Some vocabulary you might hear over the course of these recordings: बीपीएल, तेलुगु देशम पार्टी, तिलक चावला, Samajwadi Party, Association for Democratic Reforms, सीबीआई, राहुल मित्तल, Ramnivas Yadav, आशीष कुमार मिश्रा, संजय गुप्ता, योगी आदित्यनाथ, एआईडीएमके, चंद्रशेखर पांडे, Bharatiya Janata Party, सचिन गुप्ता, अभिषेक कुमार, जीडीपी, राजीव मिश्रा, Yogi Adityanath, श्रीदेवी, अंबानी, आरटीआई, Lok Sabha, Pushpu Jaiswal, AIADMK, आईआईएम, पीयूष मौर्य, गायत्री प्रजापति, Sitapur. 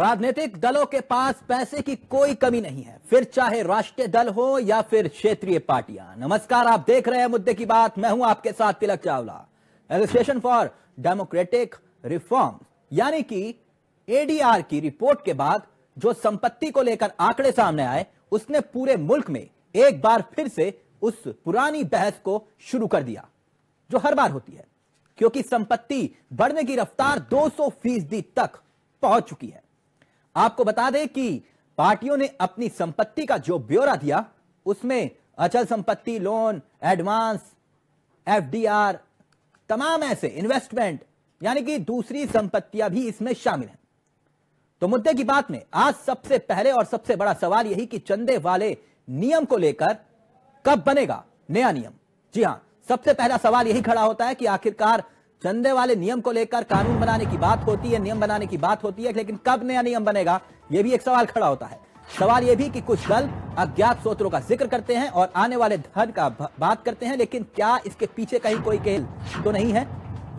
राजनीतिक दलों के पास पैसे की कोई कमी नहीं है, फिर चाहे राष्ट्रीय दल हो या फिर क्षेत्रीय पार्टियां। नमस्कार, आप देख रहे हैं मुद्दे की बात। मैं हूं आपके साथ तिलक चावला। Association for democratic reforms यानी कि एडीआर की रिपोर्ट के बाद जो संपत्ति को लेकर आंकड़े सामने आए, उसने पूरे मुल्क में एक बार फिर से उस पुरानी बहस को शुरू कर दिया जो हर बार होती है, क्योंकि संपत्ति बढ़ने की रफ्तार 200% तक पहुंच चुकी है। आपको बता दें कि पार्टियों ने अपनी संपत्ति का जो ब्यौरा दिया, उसमें अचल संपत्ति, लोन, एडवांस, एफडीआर, तमाम ऐसे इन्वेस्टमेंट यानी कि दूसरी संपत्तियां भी इसमें शामिल हैं। तो मुद्दे की बात में आज सबसे पहले और सबसे बड़ा सवाल यही कि चंदे वाले नियम को लेकर कब बनेगा नया नियम। जी हां, सबसे पहला सवाल यही खड़ा होता है कि आखिरकार चंदे वाले नियम को लेकर कानून बनाने की बात होती है, नियम बनाने की बात होती है, लेकिन कब नया नियम बनेगा, यह भी एक सवाल खड़ा होता है। सवाल यह भी कि कुछ दल अज्ञात स्रोतों का जिक्र करते हैं और आने वाले धन का बात करते हैं, लेकिन क्या इसके पीछे कहीं कोई खेल तो नहीं है,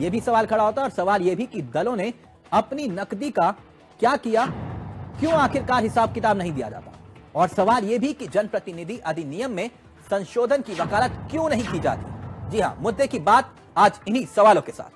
यह भी सवाल खड़ा होता है। और सवाल यह भी कि दलों ने अपनी नकदी का क्या किया, क्यों आखिरकार हिसाब किताब नहीं दिया जाता। और सवाल यह भी कि जनप्रतिनिधि अधिनियम में संशोधन की वकालत क्यों नहीं की जाती। जी हां, मुद्दे की बात आज इन्हीं सवालों के साथ।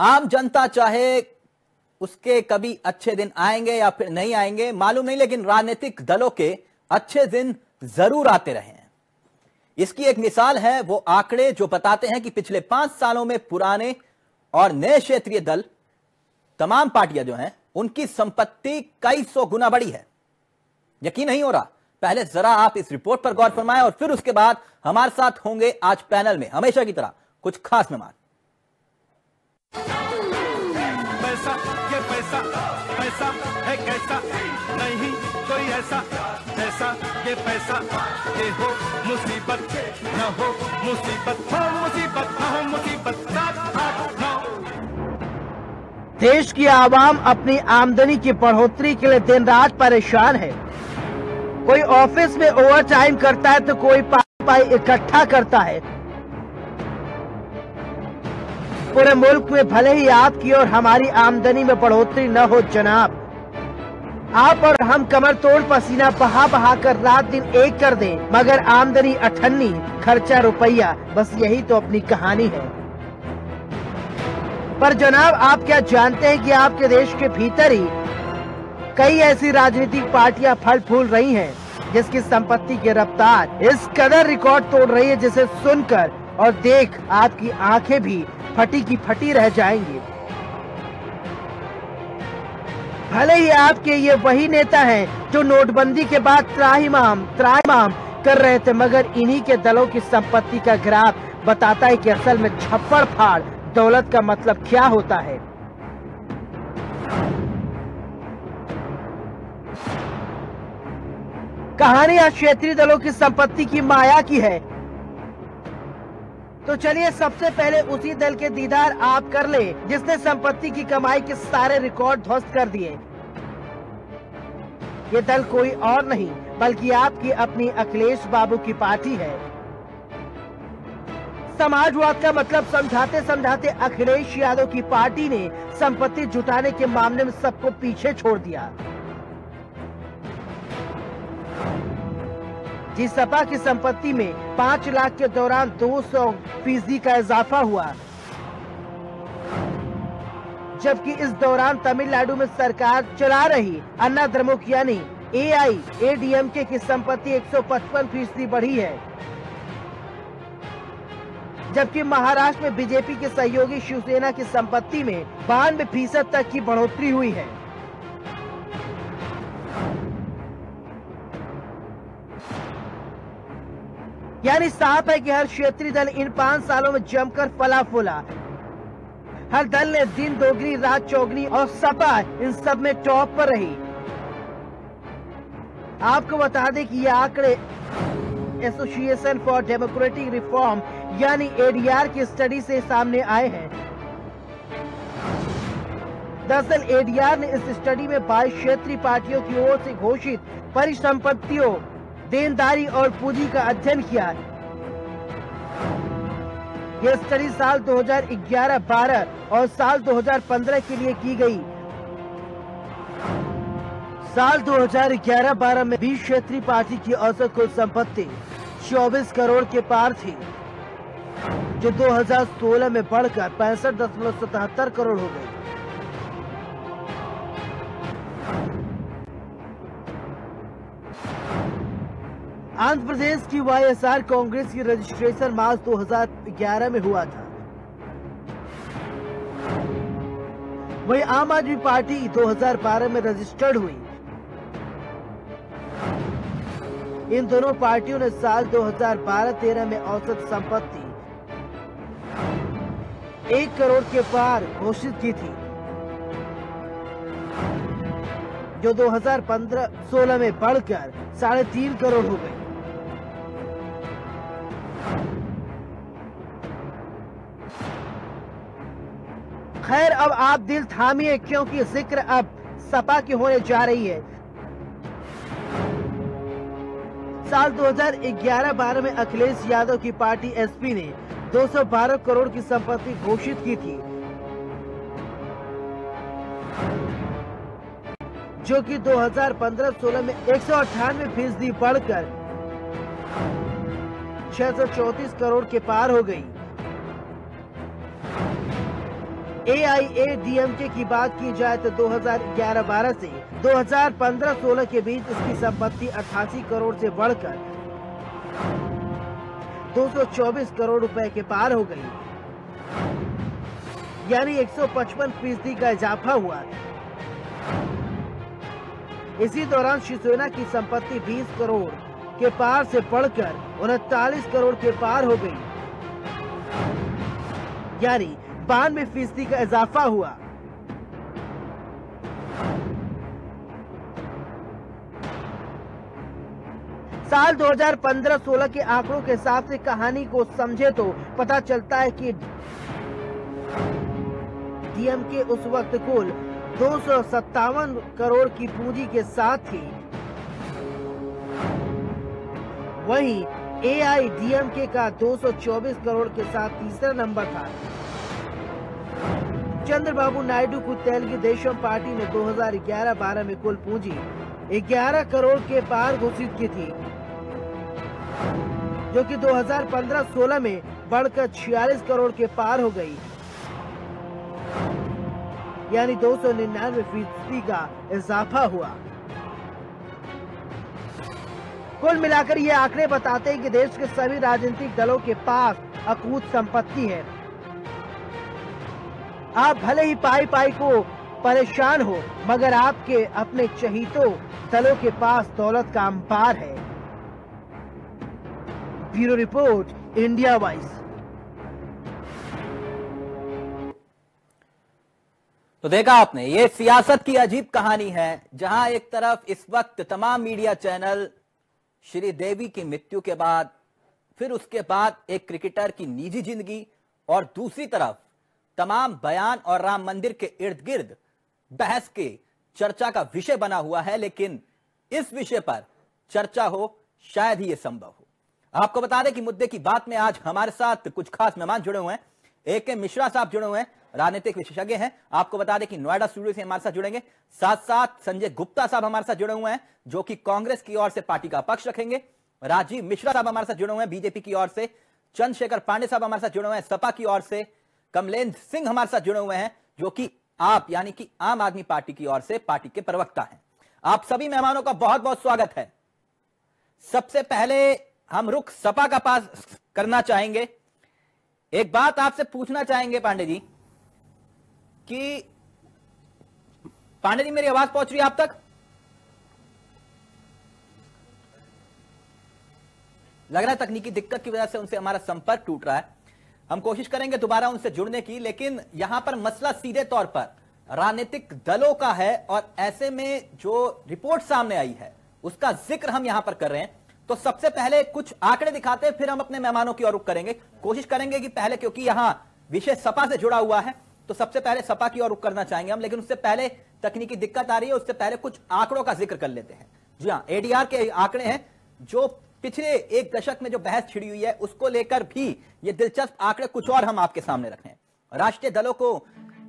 आम जनता चाहे उसके कभी अच्छे दिन आएंगे या फिर नहीं आएंगे मालूम नहीं, लेकिन राजनीतिक दलों के अच्छे दिन जरूर आते रहे हैं। इसकी एक मिसाल है वो आंकड़े जो बताते हैं कि पिछले 5 सालों में पुराने और नए क्षेत्रीय दल, तमाम पार्टियां जो हैं, उनकी संपत्ति कई सौ गुना बढ़ी है। यकीन नहीं हो रहा, पहले जरा आप इस रिपोर्ट पर गौर फरमाएं और फिर उसके बाद हमारे साथ होंगे आज पैनल में हमेशा की तरह कुछ खास मेहमान। पैसा है कैसा, नहीं कोई ऐसा ऐसा ये पैसा, ये हो मुसीबत न हो मुसीबत, हो मुसीबत न हो मुसीबत, साथ आठ नौ। देश की आवाम अपनी आमदनी की बढ़ोतरी के लिए दिन रात परेशान है। कोई ऑफिस में ओवर टाइम करता है तो कोई पाई इकट्ठा करता है। पूरे मुल्क में भले ही आपकी और हमारी आमदनी में बढ़ोतरी न हो जनाब, आप और हम कमर तोड़ पसीना बहा बहा कर रात दिन एक कर दें, मगर आमदनी अठन्नी, खर्चा रुपया, बस यही तो अपनी कहानी है। पर जनाब, आप क्या जानते हैं कि आपके देश के भीतर ही कई ऐसी राजनीतिक पार्टियां फल फूल रही हैं, जिसकी संपत्ति की रफ्तार इस कदर रिकॉर्ड तोड़ रही है जिसे सुनकर और देख आपकी आंखें भी फटी की फटी रह जाएंगी। भले ही आपके ये वही नेता हैं जो नोटबंदी के बाद त्राहिमाम कर रहे थे, मगर इन्हीं के दलों की संपत्ति का ग्राफ बताता है कि असल में छप्पड़ फाड़ दौलत का मतलब क्या होता है। कहानी आज क्षेत्रीय दलों की संपत्ति की माया की है। तो चलिए सबसे पहले उसी दल के दीदार आप कर ले जिसने संपत्ति की कमाई के सारे रिकॉर्ड ध्वस्त कर दिए। ये दल कोई और नहीं बल्कि आपकी अपनी अखिलेश बाबू की पार्टी है। समाजवाद का मतलब समझाते समझाते अखिलेश यादव की पार्टी ने संपत्ति जुटाने के मामले में सबको पीछे छोड़ दिया। जिस सपा की संपत्ति में 5 लाख के दौरान 200% का इजाफा हुआ, जबकि इस दौरान तमिलनाडु में सरकार चला रही अन्ना द्रमुक यानी AIADMK की संपत्ति 155% बढ़ी है, जबकि महाराष्ट्र में बीजेपी के सहयोगी शिवसेना की संपत्ति में 92% तक की बढ़ोतरी हुई है। यानी साफ है कि हर क्षेत्रीय दल इन 5 सालों में जमकर फला फूला। हर दल ने दिन दोगुनी रात चौगुनी और सपा इन सब में टॉप पर रही। आपको बता दें कि ये आंकड़े एसोसिएशन फॉर डेमोक्रेटिक रिफॉर्म यानी एडीआर की स्टडी से सामने आए हैं। दरअसल एडीआर ने इस स्टडी में 22 क्षेत्रीय पार्टियों की ओर से घोषित परिसंपत्तियों, देनदारी और पूंजी का अध्ययन किया। यह स्टडी साल 2011-12 और साल 2015 के लिए की गई। साल 2011-12 में 20 क्षेत्रीय पार्टी की औसत कुल संपत्ति 24 करोड़ के पार थी, जो 2016 में बढ़कर 65.77 करोड़ हो गई। आंध्र प्रदेश की वाईएसआर कांग्रेस की रजिस्ट्रेशन मार्च 2011 में हुआ था। वहीं आम आदमी पार्टी 2012 में रजिस्टर्ड हुई। इन दोनों पार्टियों ने साल 2012-13 में औसत संपत्ति 1 करोड़ के पार घोषित की थी, जो 2015-16 में बढ़कर 3.5 करोड़ हो गई। खैर, अब आप दिल थामिए, क्योंकि जिक्र अब सपा की होने जा रही है। साल 2011-12 में अखिलेश यादव की पार्टी एसपी ने 212 करोड़ की संपत्ति घोषित की थी, जो कि 2015-16 में 198% बढ़कर 634 करोड़ के पार हो गई। AIADMK की बात की जाए तो 2011-12 से 2015-16 के बीच इसकी संपत्ति 88 करोड़ से बढ़कर 224 करोड़ रुपए के पार हो गई, यानी 155% का इजाफा हुआ। इसी दौरान शिव सेना की संपत्ति 20 करोड़ के पार से बढ़कर 39 करोड़ के पार हो गई, यानी 92% का इजाफा हुआ। साल 2015-16 के आंकड़ों के हिसाब से कहानी को समझे तो पता चलता है कि डीएमके उस वक्त कुल 257 करोड़ की पूंजी के साथ थी। वहीं एआईडीएमके का 224 करोड़ के साथ तीसरा नंबर था। चंद्रबाबू नायडू को तेलुगु देशम पार्टी ने 2011-12 में कुल पूंजी 11 करोड़ के पार घोषित की थी, जो कि 2015-16 में बढ़कर 46 करोड़ के पार हो गई, यानी 299% का इजाफा हुआ। कुल मिलाकर ये आंकड़े बताते हैं कि देश के सभी राजनीतिक दलों के पास अकूत संपत्ति है। आप भले ही पाई को परेशान हो, मगर आपके अपने चहीतों दलों के पास दौलत का अंपार है। Bureau report, India wise. तो देखा आपने, ये सियासत की अजीब कहानी है, जहां एक तरफ इस वक्त तमाम मीडिया चैनल श्रीदेवी की मृत्यु के बाद, फिर उसके बाद एक क्रिकेटर की निजी जिंदगी, और दूसरी तरफ तमाम बयान और राम मंदिर के इर्द गिर्द बहस के चर्चा का विषय बना हुआ है। लेकिन इस विषय पर चर्चा हो, शायद ही यह संभव हो। आपको बता दें कि मुद्दे की बात में आज हमारे साथ कुछ खास मेहमान जुड़े हुए हैं। ए के मिश्रा साहब जुड़े हुए हैं, राजनीतिक विशेषज्ञ हैं। आपको बता दें कि नोएडा स्टूडियो से हमारे साथ जुड़ेंगे। साथ साथ संजय गुप्ता साहब हमारे साथ जुड़े हुए हैं, जो कि कांग्रेस की ओर से पार्टी का पक्ष रखेंगे। राजीव मिश्रा साहब हमारे साथ जुड़े हुए हैं बीजेपी की ओर से। चंद्रशेखर पांडे साहब हमारे साथ जुड़े हुए हैं सपा की ओर से। कमलेंद्र सिंह हमारे साथ जुड़े हुए हैं, जो कि आप यानी कि आम आदमी पार्टी की ओर से पार्टी के प्रवक्ता हैं। आप सभी मेहमानों का बहुत बहुत स्वागत है। सबसे पहले हम रुख सपा का पास करना चाहेंगे। एक बात आपसे पूछना चाहेंगे पांडे जी, कि पांडे जी मेरी आवाज पहुंच रही है आप तक? लग रहा है तकनीकी दिक्कत की वजह से उनसे हमारा संपर्क टूट रहा है। हम कोशिश करेंगे दोबारा उनसे जुड़ने की, लेकिन यहां पर मसला सीधे तौर पर राजनीतिक दलों का है, और ऐसे में जो रिपोर्ट सामने आई है उसका जिक्र हम यहां पर कर रहे हैं। तो सबसे पहले कुछ आंकड़े दिखाते हैं, फिर हम अपने मेहमानों की ओर रुख करेंगे। कोशिश करेंगे कि पहले, क्योंकि यहां विषय सपा से जुड़ा हुआ है, तो सबसे पहले सपा की ओर रुख करना चाहेंगे हम, लेकिन उससे पहले तकनीकी दिक्कत आ रही है, उससे पहले कुछ आंकड़ों का जिक्र कर लेते हैं। जी हां, एडीआर के आंकड़े हैं जो पिछले एक दशक में जो बहस छिड़ी हुई है उसको लेकर भी ये दिलचस्प आंकड़े कुछ और हम आपके सामने रखें। राष्ट्रीय दलों को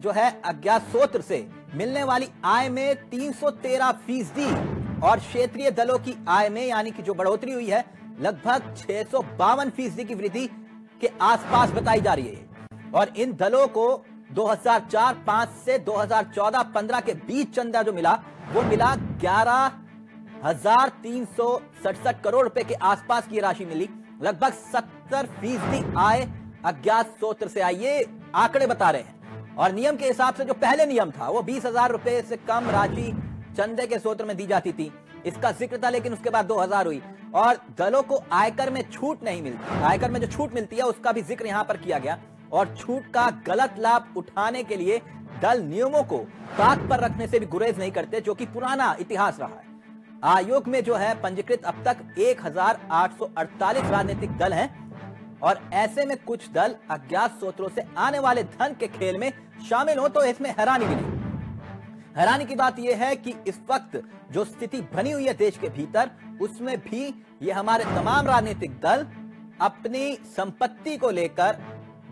जो है अज्ञात स्रोत से मिलने वाली आय में 313% और क्षेत्रीय दलों की आय में यानी कि जो बढ़ोतरी हुई है लगभग 652% की वृद्धि के आसपास बताई जा रही है। और इन दलों को 2004-05 से 2014-15 के बीच चंदा जो मिला वो मिला 11,367 करोड़ रुपए के आसपास की राशि मिली। लगभग 70% आय अज्ञात स्रोत से आई, ये आंकड़े बता रहे हैं। और नियम के हिसाब से जो पहले नियम था वो 20,000 रुपए से कम राशि चंदे के स्रोत में दी जाती थी, इसका जिक्र था, लेकिन उसके बाद 2000 हुई। और दलों को आयकर में छूट नहीं मिलती, आयकर में जो छूट मिलती है उसका भी जिक्र यहाँ पर किया गया। और छूट का गलत लाभ उठाने के लिए दल नियमों को ताक पर रखने से भी गुरेज नहीं करते, जो कि पुराना इतिहास रहा है। आयोग में जो है पंजीकृत अब तक 1848 राजनीतिक दल हैं, और ऐसे में कुछ दल अज्ञात स्रोतों से आने वाले धन के खेल में शामिल हो तो इसमें हैरानी भी नहीं। हैरानी की बात यह है कि इस वक्त जो स्थिति बनी हुई है देश के भीतर, उसमें भी ये हमारे तमाम राजनीतिक दल अपनी संपत्ति को लेकर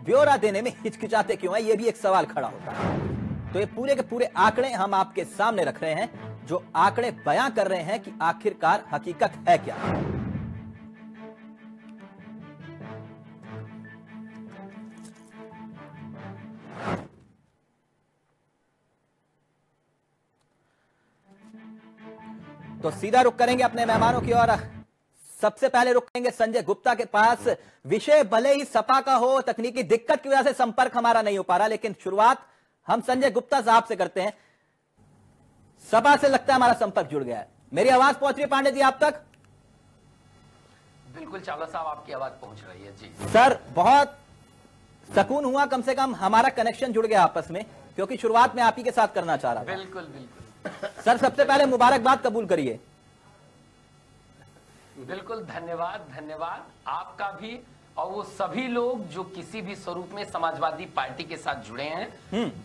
ब्यौरा देने में हिचकिचाते क्यों है, ये भी एक सवाल खड़ा होता है। तो ये पूरे के पूरे आंकड़े हम आपके सामने रख रहे हैं, जो आंकड़े बयां कर रहे हैं कि आखिरकार हकीकत है क्या। तो सीधा रुख करेंगे अपने मेहमानों की ओर। सबसे पहले रुकेंगे संजय गुप्ता के पास। विषय भले ही सपा का हो, तकनीकी दिक्कत की वजह से संपर्क हमारा नहीं हो पा रहा, लेकिन शुरुआत हम संजय गुप्ता साहब से करते हैं। सपा से लगता है हमारा संपर्क जुड़ गया है। मेरी आवाज पहुंच रही है पांडे जी आप तक? बिल्कुल चावला साहब, आपकी आवाज पहुंच रही है जी। सर बहुत सुकून हुआ, कम से कम हमारा कनेक्शन जुड़ गया आपस में, क्योंकि शुरुआत में आप ही के साथ करना चाह रहा था। बिल्कुल बिल्कुल सर, सबसे पहले मुबारकबाद कबूल करिए। बिल्कुल धन्यवाद, धन्यवाद आपका भी, और वो सभी लोग जो किसी भी स्वरूप में समाजवादी पार्टी के साथ जुड़े हैं,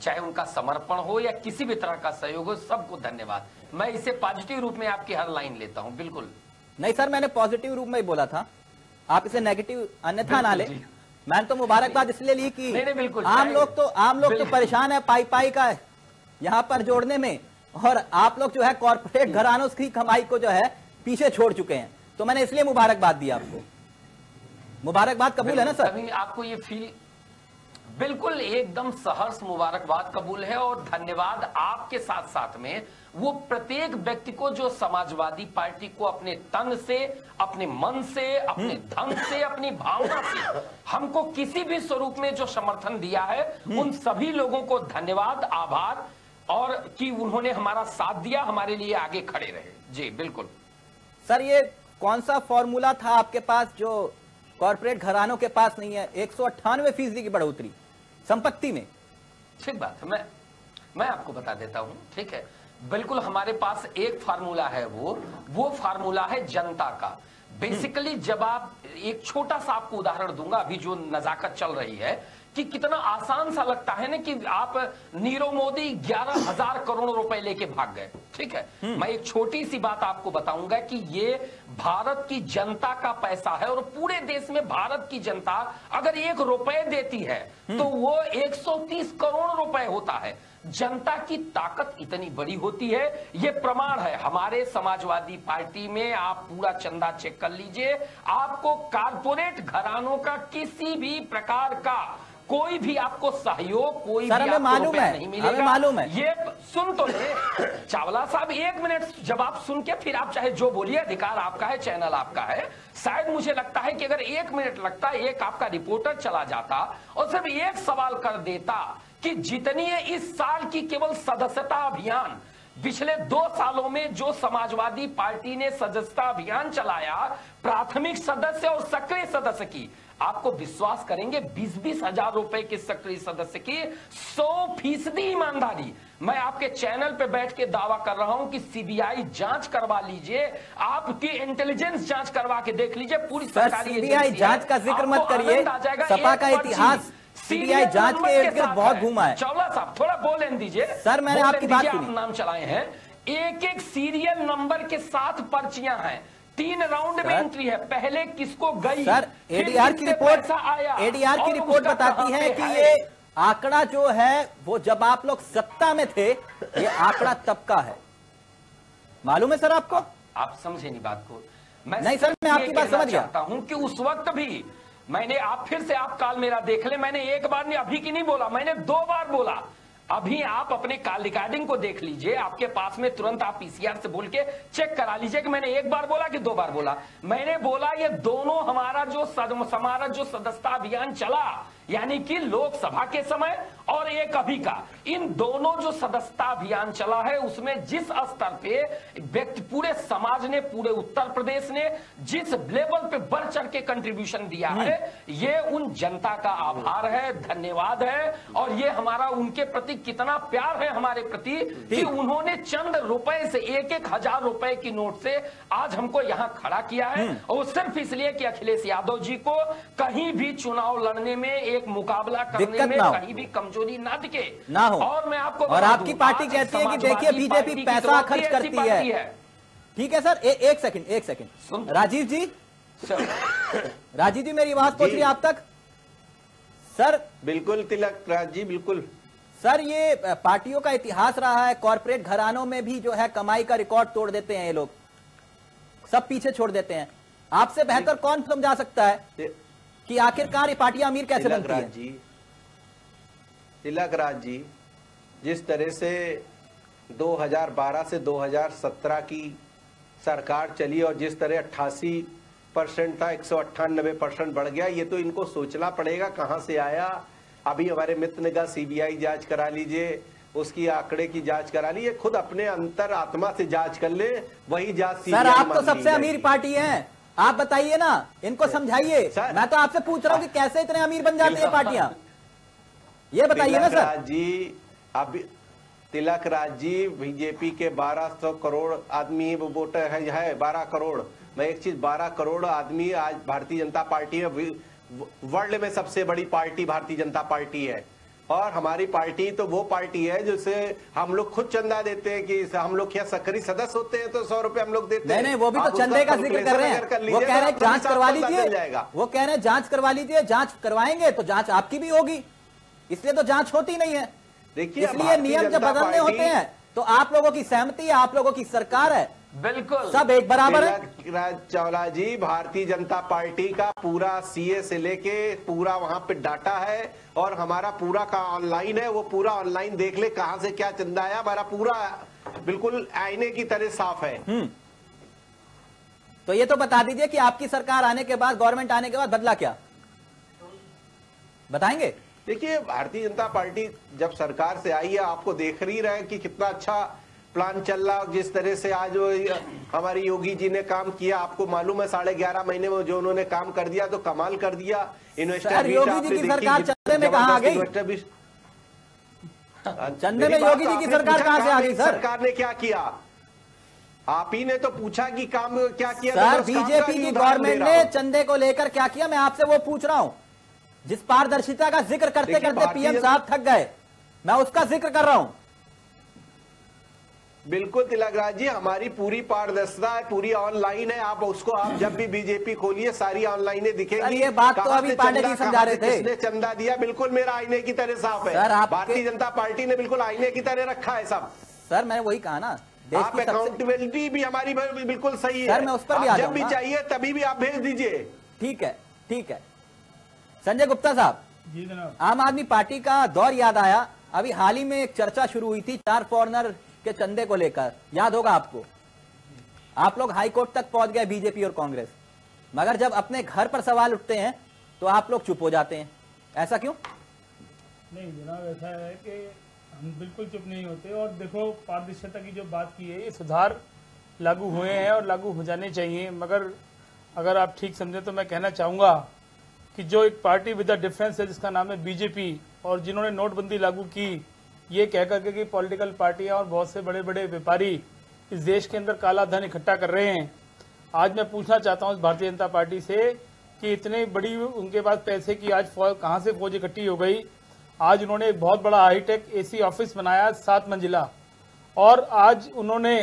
चाहे उनका समर्पण हो या किसी भी तरह का सहयोग हो, सबको धन्यवाद। मैं इसे पॉजिटिव रूप में आपकी हर लाइन लेता हूं। बिल्कुल नहीं सर, मैंने पॉजिटिव रूप में ही बोला था, आप इसे नेगेटिव अन्यथा ना ले। मैंने तो मुबारकबाद इसलिए ली कि आम लोग तो परेशान है पाई का यहाँ पर जोड़ने में, और आप लोग जो है कॉर्पोरेट घरानों की कमाई को जो है पीछे छोड़ चुके हैं, तो मैंने इसलिए मुबारकबाद दी आपको। मुबारकबाद कबूल है ना सर आपको? ये फील बिल्कुल एकदम सहर्ष मुबारकबाद कबूल है, और धन्यवाद आपके साथ साथ में वो प्रत्येक व्यक्ति को जो समाजवादी पार्टी को अपने तन से, अपने मन से, अपने धन से, अपनी भावना से हमको किसी भी स्वरूप में जो समर्थन दिया है, उन सभी लोगों को धन्यवाद, आभार, और कि उन्होंने हमारा साथ दिया, हमारे लिए आगे खड़े रहे। जी बिल्कुल सर, ये कौन सा फॉर्मूला था आपके पास जो कॉर्पोरेट घरानों के पास नहीं है? 198% की बढ़ोतरी संपत्ति में। ठीक बात है, मैं आपको बता देता हूं। ठीक है, बिल्कुल हमारे पास एक फार्मूला है, वो फार्मूला है जनता का। बेसिकली जब आप, एक छोटा सा आपको उदाहरण दूंगा, अभी जो नजाकत चल रही है, कि कितना आसान सा लगता है ना कि आप नीरव मोदी 11,000 करोड़ रुपए लेके भाग गए। ठीक है, मैं एक छोटी सी बात आपको बताऊंगा कि ये भारत की जनता का पैसा है, और पूरे देश में भारत की जनता अगर 1 रुपए देती है तो वो 130 करोड़ रुपए होता है। जनता की ताकत इतनी बड़ी होती है, ये प्रमाण है। हमारे समाजवादी पार्टी में आप पूरा चंदा चेक कर लीजिए, आपको कारपोरेट घरानों का किसी भी प्रकार का कोई भी आपको सहयोग, कोई भी आपको मालूम है, नहीं मिलेगा। मालूम है, ये सुन तो ले चावला साहब, 1 मिनट जब आप सुन के फिर आप चाहे जो बोलिए, अधिकार आपका है, चैनल आपका है। शायद मुझे लगता है कि अगर 1 मिनट लगता, एक आपका रिपोर्टर चला जाता और सिर्फ एक सवाल कर देता कि जितनी है इस साल की केवल सदस्यता अभियान, पिछले 2 सालों में जो समाजवादी पार्टी ने सदस्यता अभियान चलाया, प्राथमिक सदस्य और सक्रिय सदस्य की, आपको विश्वास करेंगे 20-20 हजार रुपए के सक्रिय सदस्य की 100% ईमानदारी। मैं आपके चैनल पे बैठ के दावा कर रहा हूं कि सीबीआई जांच करवा लीजिए, आपकी इंटेलिजेंस जांच करवा के देख लीजिए पूरी सरकारी सीबीआई जांच का जिक्र मत करिए। सपा का इतिहास सीबीआई जांच के इर्द-गिर्द बहुत घूमा है। चावला साहब थोड़ा बोलने दीजिए सर, मैंने आपकी बात सुनी। आप नाम चलाए हैं, एक एक सीरियल नंबर के साथ पर्चियां हैं, 3 राउंड में एंट्री है, पहले किसको गई सर। एडीआर की रिपोर्ट आया, एडीआर की रिपोर्ट बताती है कि ये आंकड़ा जो है वो जब आप लोग सत्ता में थे ये आंकड़ा तब का है, मालूम है सर आपको। आप समझे नहीं बात को। नहीं सर मैं आपकी बात समझ जाता हूं कि उस वक्त भी मैंने, आप फिर से आप काल मेरा देख ले, मैंने एक बार नहीं, अभी की नहीं बोला, मैंने 2 बार बोला। अभी आप अपने काल रिकॉर्डिंग को देख लीजिए, आपके पास में तुरंत आप पीसीआर से बोल के चेक करा लीजिए कि मैंने 1 बार बोला कि 2 बार बोला। मैंने बोला ये दोनों हमारा जो हमारा जो सदस्यता अभियान चला, यानी कि लोकसभा के समय और एक अभी का, इन दोनों जो सदस्यता अभियान चला है उसमें जिस स्तर पे व्यक्ति, पूरे समाज ने, पूरे उत्तर प्रदेश ने जिस लेवल पे बढ़ चढ़ के कंट्रीब्यूशन दिया है, ये उन जनता का आभार है, धन्यवाद है। और ये हमारा उनके प्रति कितना प्यार है हमारे प्रति कि उन्होंने चंद रुपए से, 1-1 हजार रुपए की नोट से आज हमको यहाँ खड़ा किया है। और सिर्फ इसलिए कि अखिलेश यादव जी को कहीं भी चुनाव लड़ने में, एक मुकाबला करने में कहीं भी कमजोरी ना दिखे ना हो। और मैं आपको, और आपकी पार्टी कहती है कि देखिए बीजेपी पैसा खर्च करती है। ठीक है सर, एक सेकंड राजीव जी, राजीव जी मेरी आवाज पहुंच रही है आप तक सर? बिल्कुल तिलक राज जी, बिल्कुल सर। ये पार्टियों का इतिहास रहा है, कॉर्पोरेट घरानों में भी जो है कमाई का रिकॉर्ड तोड़ देते हैं ये लोग, सब पीछे छोड़ देते हैं। आपसे बेहतर कौन समझा सकता है कि आखिरकार ये पार्टियां अमीर कैसे बनती हैं? तिलक राज जी, जिस तरह से 2012 से 2017 की सरकार चली और जिस तरह 88% था 198% बढ़ गया, ये तो इनको सोचना पड़ेगा कहां से आया। अभी हमारे मित्र ने कहा सीबीआई जांच करा लीजिए, उसकी आंकड़े की जांच करा लीजिए, खुद अपने अंतर आत्मा से जांच कर ले, वही जांच सीबीआई। सर आप तो सबसे अमीर पार्टी है, आप बताइए ना, इनको समझाइए। मैं तो आपसे पूछ रहा हूँ कि कैसे इतने अमीर बन जाती है पार्टियां, ये बताइए ना सर जी। अभी तिलक राज जी, बीजेपी के 1200 करोड़ आदमी वोटर है, 12 करोड़। मैं एक चीज, 12 करोड़ आदमी आज भारतीय जनता पार्टी में, वर्ल्ड में सबसे बड़ी पार्टी भारतीय जनता पार्टी है। और हमारी पार्टी तो वो पार्टी है जिसे हम लोग खुद चंदा देते हैं, कि हम लोग क्या सक्रिय सदस्य होते हैं तो 100 रुपए हम लोग देते हैं। वो भी तो चंदे का जिक्र कर रहे हैं, वो कह रहे हैं जांच करवा लीजिए, वो कह रहे हैं जांच करवा लीजिए। जांच करवाएंगे तो जांच आपकी भी होगी, इसलिए तो जांच होती नहीं है। देखिए, इसलिए नियम जब बदलने होते हैं तो आप लोगों की सहमति है, आप लोगों की सरकार है, बिल्कुल सब एक बराबर है। राज चावला जी, भारतीय जनता पार्टी का पूरा सीए से लेके पूरा वहां पे डाटा है और हमारा पूरा का ऑनलाइन है, वो पूरा ऑनलाइन देख ले कहां से क्या चंदा आया, हमारा पूरा बिल्कुल आईने की तरह साफ है। तो ये तो बता दीजिए कि आपकी सरकार आने के बाद, गवर्नमेंट आने के बाद बदला क्या, बताएंगे? देखिए, भारतीय जनता पार्टी जब सरकार से आई है, आपको देख ही रहे कि कितना अच्छा प्लान चल रहा, और जिस तरह से आज हमारे योगी जी ने काम किया, आपको मालूम है 11.5 महीने में जो उन्होंने काम कर दिया, तो कमाल कर दिया। इन्वेस्टर योगी जी की सरकार चंदे में कहां आ गई? चंदे में योगी जी की सरकार कहां से आ गई? सरकार ने क्या किया? आप ही ने तो पूछा कि काम क्या किया सर। बीजेपी की गवर्नमेंट ने चंदे को लेकर क्या किया, मैं आपसे वो पूछ रहा हूं। जिस पारदर्शिता का जिक्र करते करते पीएम साहब थक गए, मैं उसका जिक्र कर रहा हूं। बिल्कुल तिलक राज जी, हमारी पूरी पारदर्शिता है, पूरी ऑनलाइन है। आप उसको, आप जब भी बीजेपी खोलिए सारी ऑनलाइन दिखेगी। ये बात तो अभी पांडे जी समझा रहे थे, किसने चंदा दिया, बिल्कुल मेरा आईने की तरह साफ है। भारतीय जनता पार्टी ने बिल्कुल आईने की तरह रखा है सब। सर मैंने वही कहा ना, आप अकाउंटेबिलिटी भी हमारी बिल्कुल सही है। सर मैं उस पर भी, जब भी चाहिए तभी भी आप भेज दीजिए। ठीक है, ठीक है। संजय गुप्ता साहब जी, आम आदमी पार्टी का दौर याद आया। अभी हाल ही में एक चर्चा शुरू हुई थी 4 फॉरनर के चंदे को लेकर, याद होगा आपको। आप लोग हाईकोर्ट तक पहुंच गए बीजेपी और कांग्रेस, मगर जब अपने घर पर सवाल उठते हैं तो आप लोग चुप हो जाते हैं, ऐसा क्यों? नहीं जनाब, ऐसा है कि हम बिल्कुल चुप नहीं होते। और देखो, पारदर्शिता की जो बात की है, ये सुधार लागू हुए हैं और लागू हो जाने चाहिए। मगर अगर आप ठीक समझे तो मैं कहना चाहूँगा कि जो एक पार्टी विद डिफरेंस है जिसका नाम है बीजेपी और जिन्होंने नोटबंदी लागू की ये कह करके कि पॉलिटिकल पार्टियां और बहुत से बड़े बड़े व्यापारी इस देश के अंदर काला धन इकट्ठा कर रहे हैं। आज मैं पूछना चाहता हूं इस भारतीय जनता पार्टी से कि इतने बड़ी उनके पास पैसे की आज कहां से फौज इकट्ठी हो गई। आज उन्होंने एक बहुत बड़ा हाईटेक एसी ऑफिस बनाया 7 मंजिला और आज उन्होंने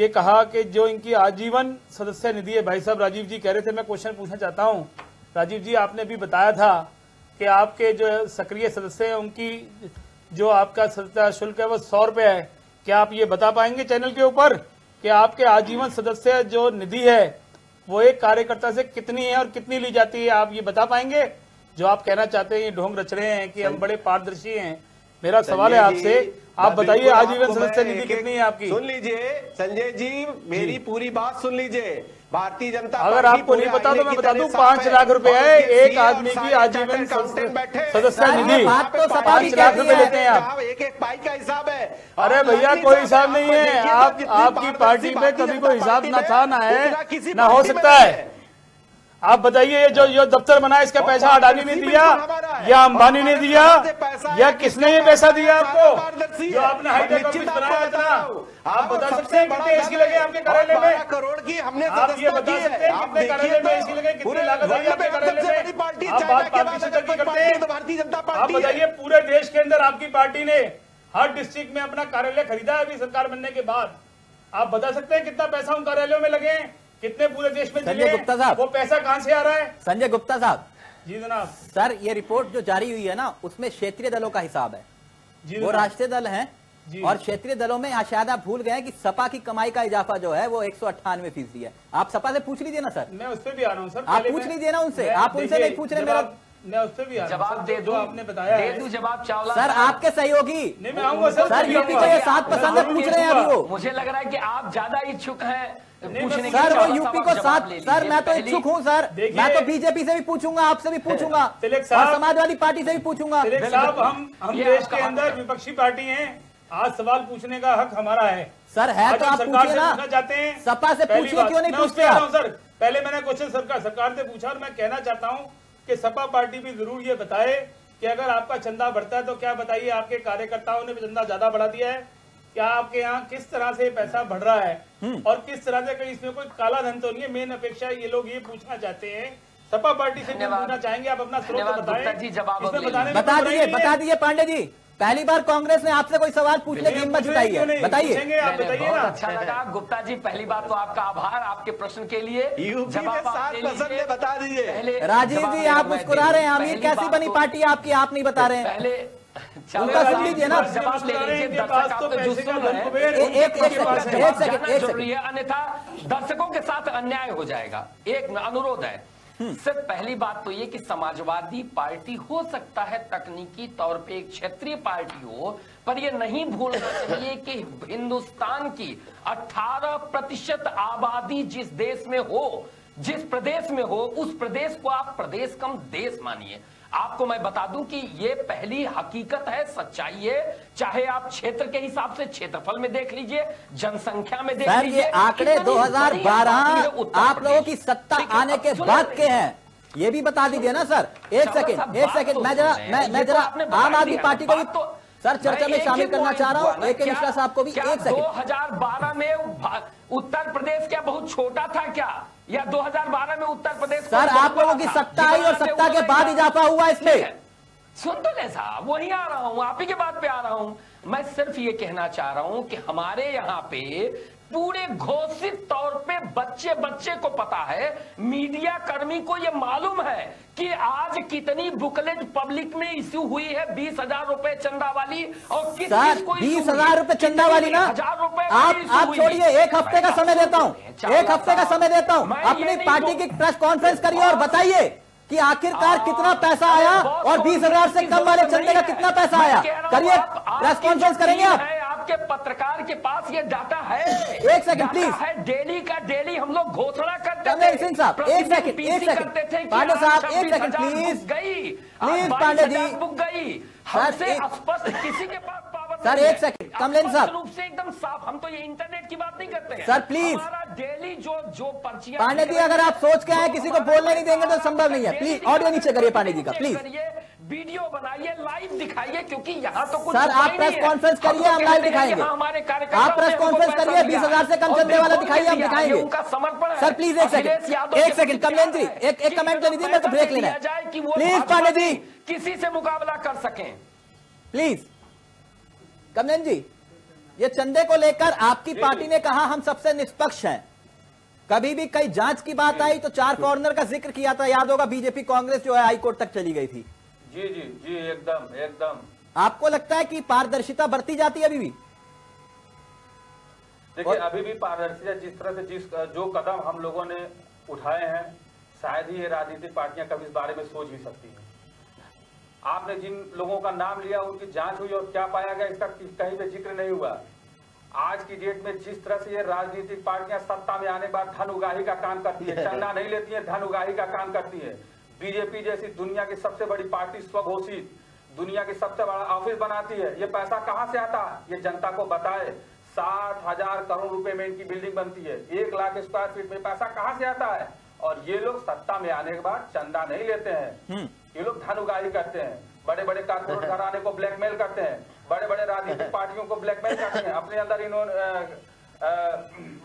ये कहा कि जो इनकी आजीवन सदस्य निधि है, भाई साहब राजीव जी कह रहे थे, मैं क्वेश्चन पूछना चाहता हूँ राजीव जी, आपने भी बताया था कि आपके जो सक्रिय सदस्य हैं उनकी जो आपका सदस्यता शुल्क है वो 100 रुपये है। क्या आप ये बता पाएंगे चैनल के ऊपर कि आपके आजीवन सदस्य जो निधि है वो एक कार्यकर्ता से कितनी है और कितनी ली जाती है, आप ये बता पाएंगे? जो आप कहना चाहते हैं ये ढोंग रच रहे हैं कि हम बड़े पारदर्शी हैं, मेरा सवाल है आपसे, आप बताइए आजीवन सदस्य निधि कितनी है आपकी? सुन लीजिए संजय जी, मेरी पूरी बात सुन लीजिए। भारतीय जनता अगर आपको नहीं पता तो मैं बता दूं, 5 लाख रुपए है एक आदमी की आजीवन सदस्य निधि। 5 लाख रुपए लेते हैं आप, एक एक पाई का हिसाब है। अरे भैया कोई हिसाब नहीं है, आप आपकी पार्टी में कभी कोई हिसाब ना था ना है ना हो सकता है। आप बताइए ये जो दफ्तर बना इसका पैसा अडानी ने दिया या अंबानी ने दिया या किसने ये पैसा दिया आपको जो आपने हाईटेक ऑफिस बनाया था? आप बता सकते हैं कितने इसकी लगे आपके कार्यालय में? करोड़ की हमने आप ये बता सकते हैं कितने कार्यालय में इसकी लगे, कितने लागत आई आपके कार्यालय में? आप बात पार्टी करते हैं भारतीय जनता पार्टी, आप बताइए पूरे देश के अंदर आपकी पार्टी ने हर डिस्ट्रिक्ट में अपना कार्यालय खरीदा है अभी सरकार बनने के बाद। आप बता सकते हैं कितना पैसा उन कार्यालयों में लगे, कितने पूरे देश में? संजय गुप्ता साहब वो पैसा कहां से आ रहा है? संजय गुप्ता साहब जी जनाब। सर ये रिपोर्ट जो जारी हुई है ना उसमें क्षेत्रीय दलों का हिसाब है जी, वो राष्ट्रीय दल हैं और क्षेत्रीय दलों में शायद आप भूल गए कि सपा की कमाई का इजाफा जो है वो 198% है। आप सपा से पूछ लीजिए ना सर, मैं उस पर भी आ रहा हूँ सर, आप पूछ लीजिए ना उनसे, आप उनसे नहीं पूछ रहे मेरा, मैं उस पर भी आ रहा हूँ। जो आपने बताया जवाब चावला सर आपके सहयोगी नहीं मैं आऊंगा सर, यूपी के 7% पूछ रहे हैं अभी वो, मुझे लग रहा है की आप ज्यादा इच्छुक है सर वो यूपी को 7। सर मैं तो इच्छुक हूँ सर, मैं तो बीजेपी से भी पूछूंगा, आपसे भी पूछूंगा और समाजवादी पार्टी से भी पूछूंगा। साहब हम देश के अंदर विपक्षी पार्टी हैं, आज सवाल पूछने का हक हमारा है सर, है तो आप पूछिए ना, चाहते हैं सपा से पूछिए क्यों नहीं पूछते आप? सर पहले मैंने क्वेश्चन सरकार से पूछा और मैं कहना चाहता हूँ कि सपा पार्टी भी जरूर ये बताए कि अगर आपका चंदा बढ़ता है तो क्या बताइए आपके कार्यकर्ताओं ने भी चंदा ज्यादा बढ़ा दिया है? क्या आपके यहाँ किस तरह से पैसा बढ़ रहा है और किस तरह से कहीं इसमें कोई काला धन तो नहीं है? मेन अपेक्षा ये लोग ये पूछना चाहते हैं, सपा पार्टी से पूछना चाहेंगे, आप अपना स्रोत बताएं। बता दीजिए पांडे जी, पहली बार कांग्रेस ने आपसे कोई सवाल पूछने की हिम्मत जुटाई है, बताइए आप बताइए ना। अच्छा लगा गुप्ता जी, पहली बात तो आपका आभार आपके प्रश्न के लिए, जवाब 7% में बता दीजिए। राजीव जी आप मुस्कुरा रहे हैं, आमिर कैसी बनी पार्टी आपकी आप नहीं बता रहे हैं? पहले उनका सुन लीजिए ना, जवाब ले लीजिए, दर्शक अन्यथा दर्शकों के साथ अन्याय हो जाएगा। एक अनुरोध है सिर्फ, पहली बात तो ये कि समाजवादी पार्टी हो सकता है तकनीकी तौर पे एक क्षेत्रीय पार्टी हो, पर ये नहीं भूलना चाहिए कि हिंदुस्तान की 18% आबादी जिस देश में हो, जिस प्रदेश में हो, उस प्रदेश को आप प्रदेश कम देश मानिए। आपको मैं बता दूं कि ये पहली हकीकत है, सच्चाई है, चाहे आप क्षेत्र के हिसाब से क्षेत्रफल में देख लीजिए, जनसंख्या में देख लीजिए। ये आंकड़े 2012 आप लोगों की सत्ता आने के बाद के हैं, ये भी बता दीजिए ना सर। एक सेकेंड मैं जरा आम आदमी पार्टी को भी तो सर चर्चा में शामिल करना चाह रहा हूँ, एक मिश्रा साहब को भी। 2012 में उत्तर प्रदेश क्या बहुत छोटा था क्या, या 2012 में उत्तर प्रदेश सर आप लोगों की सत्ता आई और सत्ता के बाद इजाफा हुआ इसमें? सुन तो ले साहब, वही आ रहा हूँ, आप ही के बात पे आ रहा हूँ। मैं सिर्फ ये कहना चाह रहा हूँ कि हमारे यहाँ पे पूरे घोषित तौर पे बच्चे बच्चे को पता है, मीडिया कर्मी को ये मालूम है कि आज कितनी बुकलेट पब्लिक में इश्यू हुई है, 20,000 रुपए चंदा वाली, और किस चीज को 20,000 रुपए चंदा वाली ना, 1,000 रुपए आप छोड़िए, एक हफ्ते का समय देता हूँ, अपनी पार्टी की प्रेस कॉन्फ्रेंस करिए और बताइए कि आखिरकार कितना पैसा आया और 20,000 से कम वाले चंदे का कितना पैसा आया, करिए प्रेस कॉन्फ्रेंस करेंगे आप। आपके पत्रकार के पास ये डाटा है, एक सेकंड प्लीज है, डेली का डेली हम लोग घोषणा करते थे साहब, एक सेकंड पांडे साहब, एक second please please Pandey ji बुक गई, हमसे स्पष्ट किसी के पास पावर सर, एक सेकंड कमलेन साहब रूप से एकदम साफ, हम तो ये इंटरनेट की बात नहीं करते सर, प्लीज डेली जो पर्चियां पांडे जी, अगर आप सोच के आए किसी को बोलने नहीं देंगे तो संभव नहीं है। प्लीज ऑडियो नीचे करिए पांडे जी का, प्लीज वीडियो बनाइए, लाइव दिखाइए, क्योंकि यहाँ तो कुछ सर आप प्रेस कॉन्फ्रेंस करिए, हम लाइव दिखाएंगे। हमारे कार्यक्रम आप प्रेस कॉन्फ्रेंस करिए, 20,000 से कम चलने वाला दिखाइए, हम दिखाएंगे उनका समर्पण। सर प्लीज एक सेकंड कमेंट जी, एक कमेंट कर दीजिए, मेरे को ब्रेक लेना है प्लीज। पांडे जी किसी से मुकाबला कर सकें प्लीज। कमलेन जी, ये चंदे को लेकर आपकी पार्टी ने कहा हम सबसे निष्पक्ष हैं, कभी भी कई जांच की बात आई तो चार कॉर्नर का जिक्र किया था, याद होगा। बीजेपी कांग्रेस जो है हाईकोर्ट तक चली गई थी। जी जी जी एकदम। आपको लगता है कि पारदर्शिता बरती जाती है अभी भी? देखिए अभी भी पारदर्शिता जिस तरह से जो कदम हम लोगों ने उठाए हैं, शायद ही ये राजनीतिक पार्टियां कभी इस बारे में सोच भी सकती है। आपने जिन लोगों का नाम लिया उनकी जांच हुई और क्या पाया गया इसका कहीं पे जिक्र नहीं हुआ। आज की डेट में जिस तरह से ये राजनीतिक पार्टियां सत्ता में आने के बाद धन उगाही का काम करती है, चंदा नहीं लेती है, धन उगाही का काम करती है। बीजेपी जैसी दुनिया की सबसे बड़ी पार्टी स्वघोषित दुनिया की सबसे बड़ा ऑफिस बनाती है। ये पैसा कहाँ से आता है ये जनता को बताए। 7,000 करोड़ रुपए में इनकी बिल्डिंग बनती है, 1 लाख स्क्वायर फीट में पैसा कहाँ से आता है? और ये लोग सत्ता में आने के बाद चंदा नहीं लेते हैं, ये लोग धन उगाही करते हैं, बड़े बड़े कारपोरेट घराने को ब्लैकमेल करते हैं, बड़े बड़े राजनीतिक पार्टियों को ब्लैकमेल करते हैं, अपने अंदर इन्होंने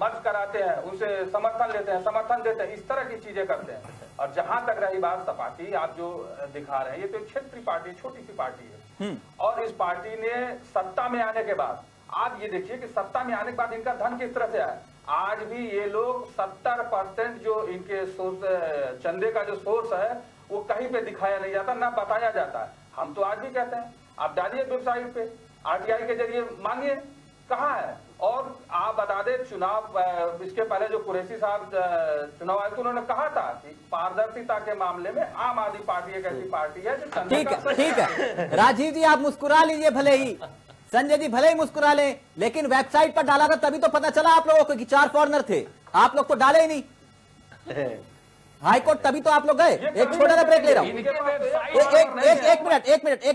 मर्ज कराते हैं, उनसे समर्थन लेते हैं, समर्थन देते हैं, इस तरह की चीजें करते हैं। और जहां तक रही बात सपा की, आप जो दिखा रहे हैं ये तो क्षेत्रीय पार्टी, छोटी सी पार्टी है। और इस पार्टी ने सत्ता में आने के बाद आप ये देखिए कि सत्ता में आने के बाद इनका धन किस तरह से आया। आज भी ये लोग 70% जो इनके चंदे का जो सोर्स है वो कहीं पे दिखाया नहीं जाता, ना बताया जाता है। हम तो आज भी कहते हैं आप डालिए वेबसाइट पे, आरटीआई के जरिए मांगिए, कहाँ है? और आप बता दें चुनाव इसके पहले जो कुरैशी साहब चुनाव आयुक्त उन्होंने कहा था कि पारदर्शिता के मामले में आम आदमी पार्टी एक ऐसी पार्टी है जो ठीक है। राजीव जी आप मुस्कुरा लीजिए, भले ही संजय जी भले ही मुस्कुरा लें, लेकिन वेबसाइट पर डाला था तभी तो पता चला आप लोगों को कि 4 कॉर्नर थे, आप लोग तो डाले ही नहीं हाईकोर्ट, तभी तो आप लोग गए। एक छोटा सा ब्रेक ले रहा हूँ, एक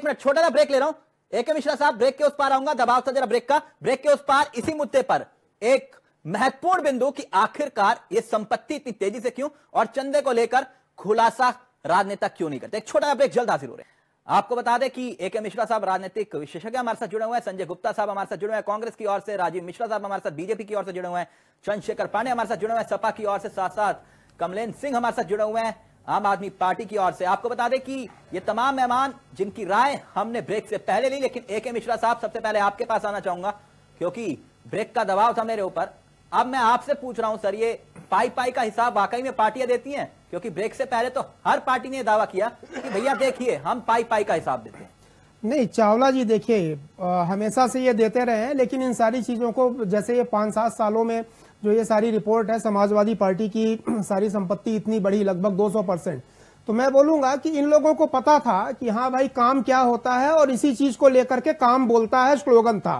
मिनट छोटा सा ब्रेक ले रहा हूँ। ए.के. मिश्रा साहब ब्रेक के उस पार आऊंगा, दबाव था जरा ब्रेक का। ब्रेक के उस पार इसी मुद्दे पर एक महत्वपूर्ण बिंदु कि आखिरकार ये संपत्ति इतनी तेजी से क्यों और चंदे को लेकर खुलासा राजनेता क्यों नहीं करते। एक छोटा सा ब्रेक जल्द हासिल हो रहे हैं। आपको बता दें कि ए.के. मिश्रा साहब राजनीतिक विशेषज्ञ हमारे साथ जुड़े हुए हैं, संजय गुप्ता साहब हमारे साथ जुड़े हुए हैं कांग्रेस की ओर से, राजीव मिश्रा साहब हमारे साथ बीजेपी की ओर से जुड़े हुए हैं, चंद्रशेखर पांडे हमारे साथ जुड़े हुए हैं सपा की ओर से, साथ साथ कमलेन सिंह हमारे साथ जुड़े हुए हैं आम आदमी पार्टी की ओर से। आपको बता दें कि ये तमाम मेहमान जिनकी राय हमने ब्रेक से पहले ली, लेकिन ए.के. मिश्रा साहब सबसे पहले आपके पास आना चाहूंगा क्योंकि ब्रेक का दबाव था मेरे ऊपर। अब मैं आपसे पूछ रहा हूं सर, ये पाई का हिसाब वाकई में पार्टियां देती हैं? क्योंकि ब्रेक से पहले तो हर पार्टी ने दावा किया कि भैया देखिए हम पाई का हिसाब देते हैं। नहीं चावला जी, देखिए हमेशा से ये देते रहे हैं, लेकिन इन सारी चीजों को जैसे ये 5-7 सालों में जो ये सारी रिपोर्ट है समाजवादी पार्टी की सारी संपत्ति इतनी बड़ी लगभग 200%, तो मैं बोलूंगा कि इन लोगों को पता था कि हाँ भाई काम क्या होता है और इसी चीज को लेकर के काम बोलता है स्लोगन था।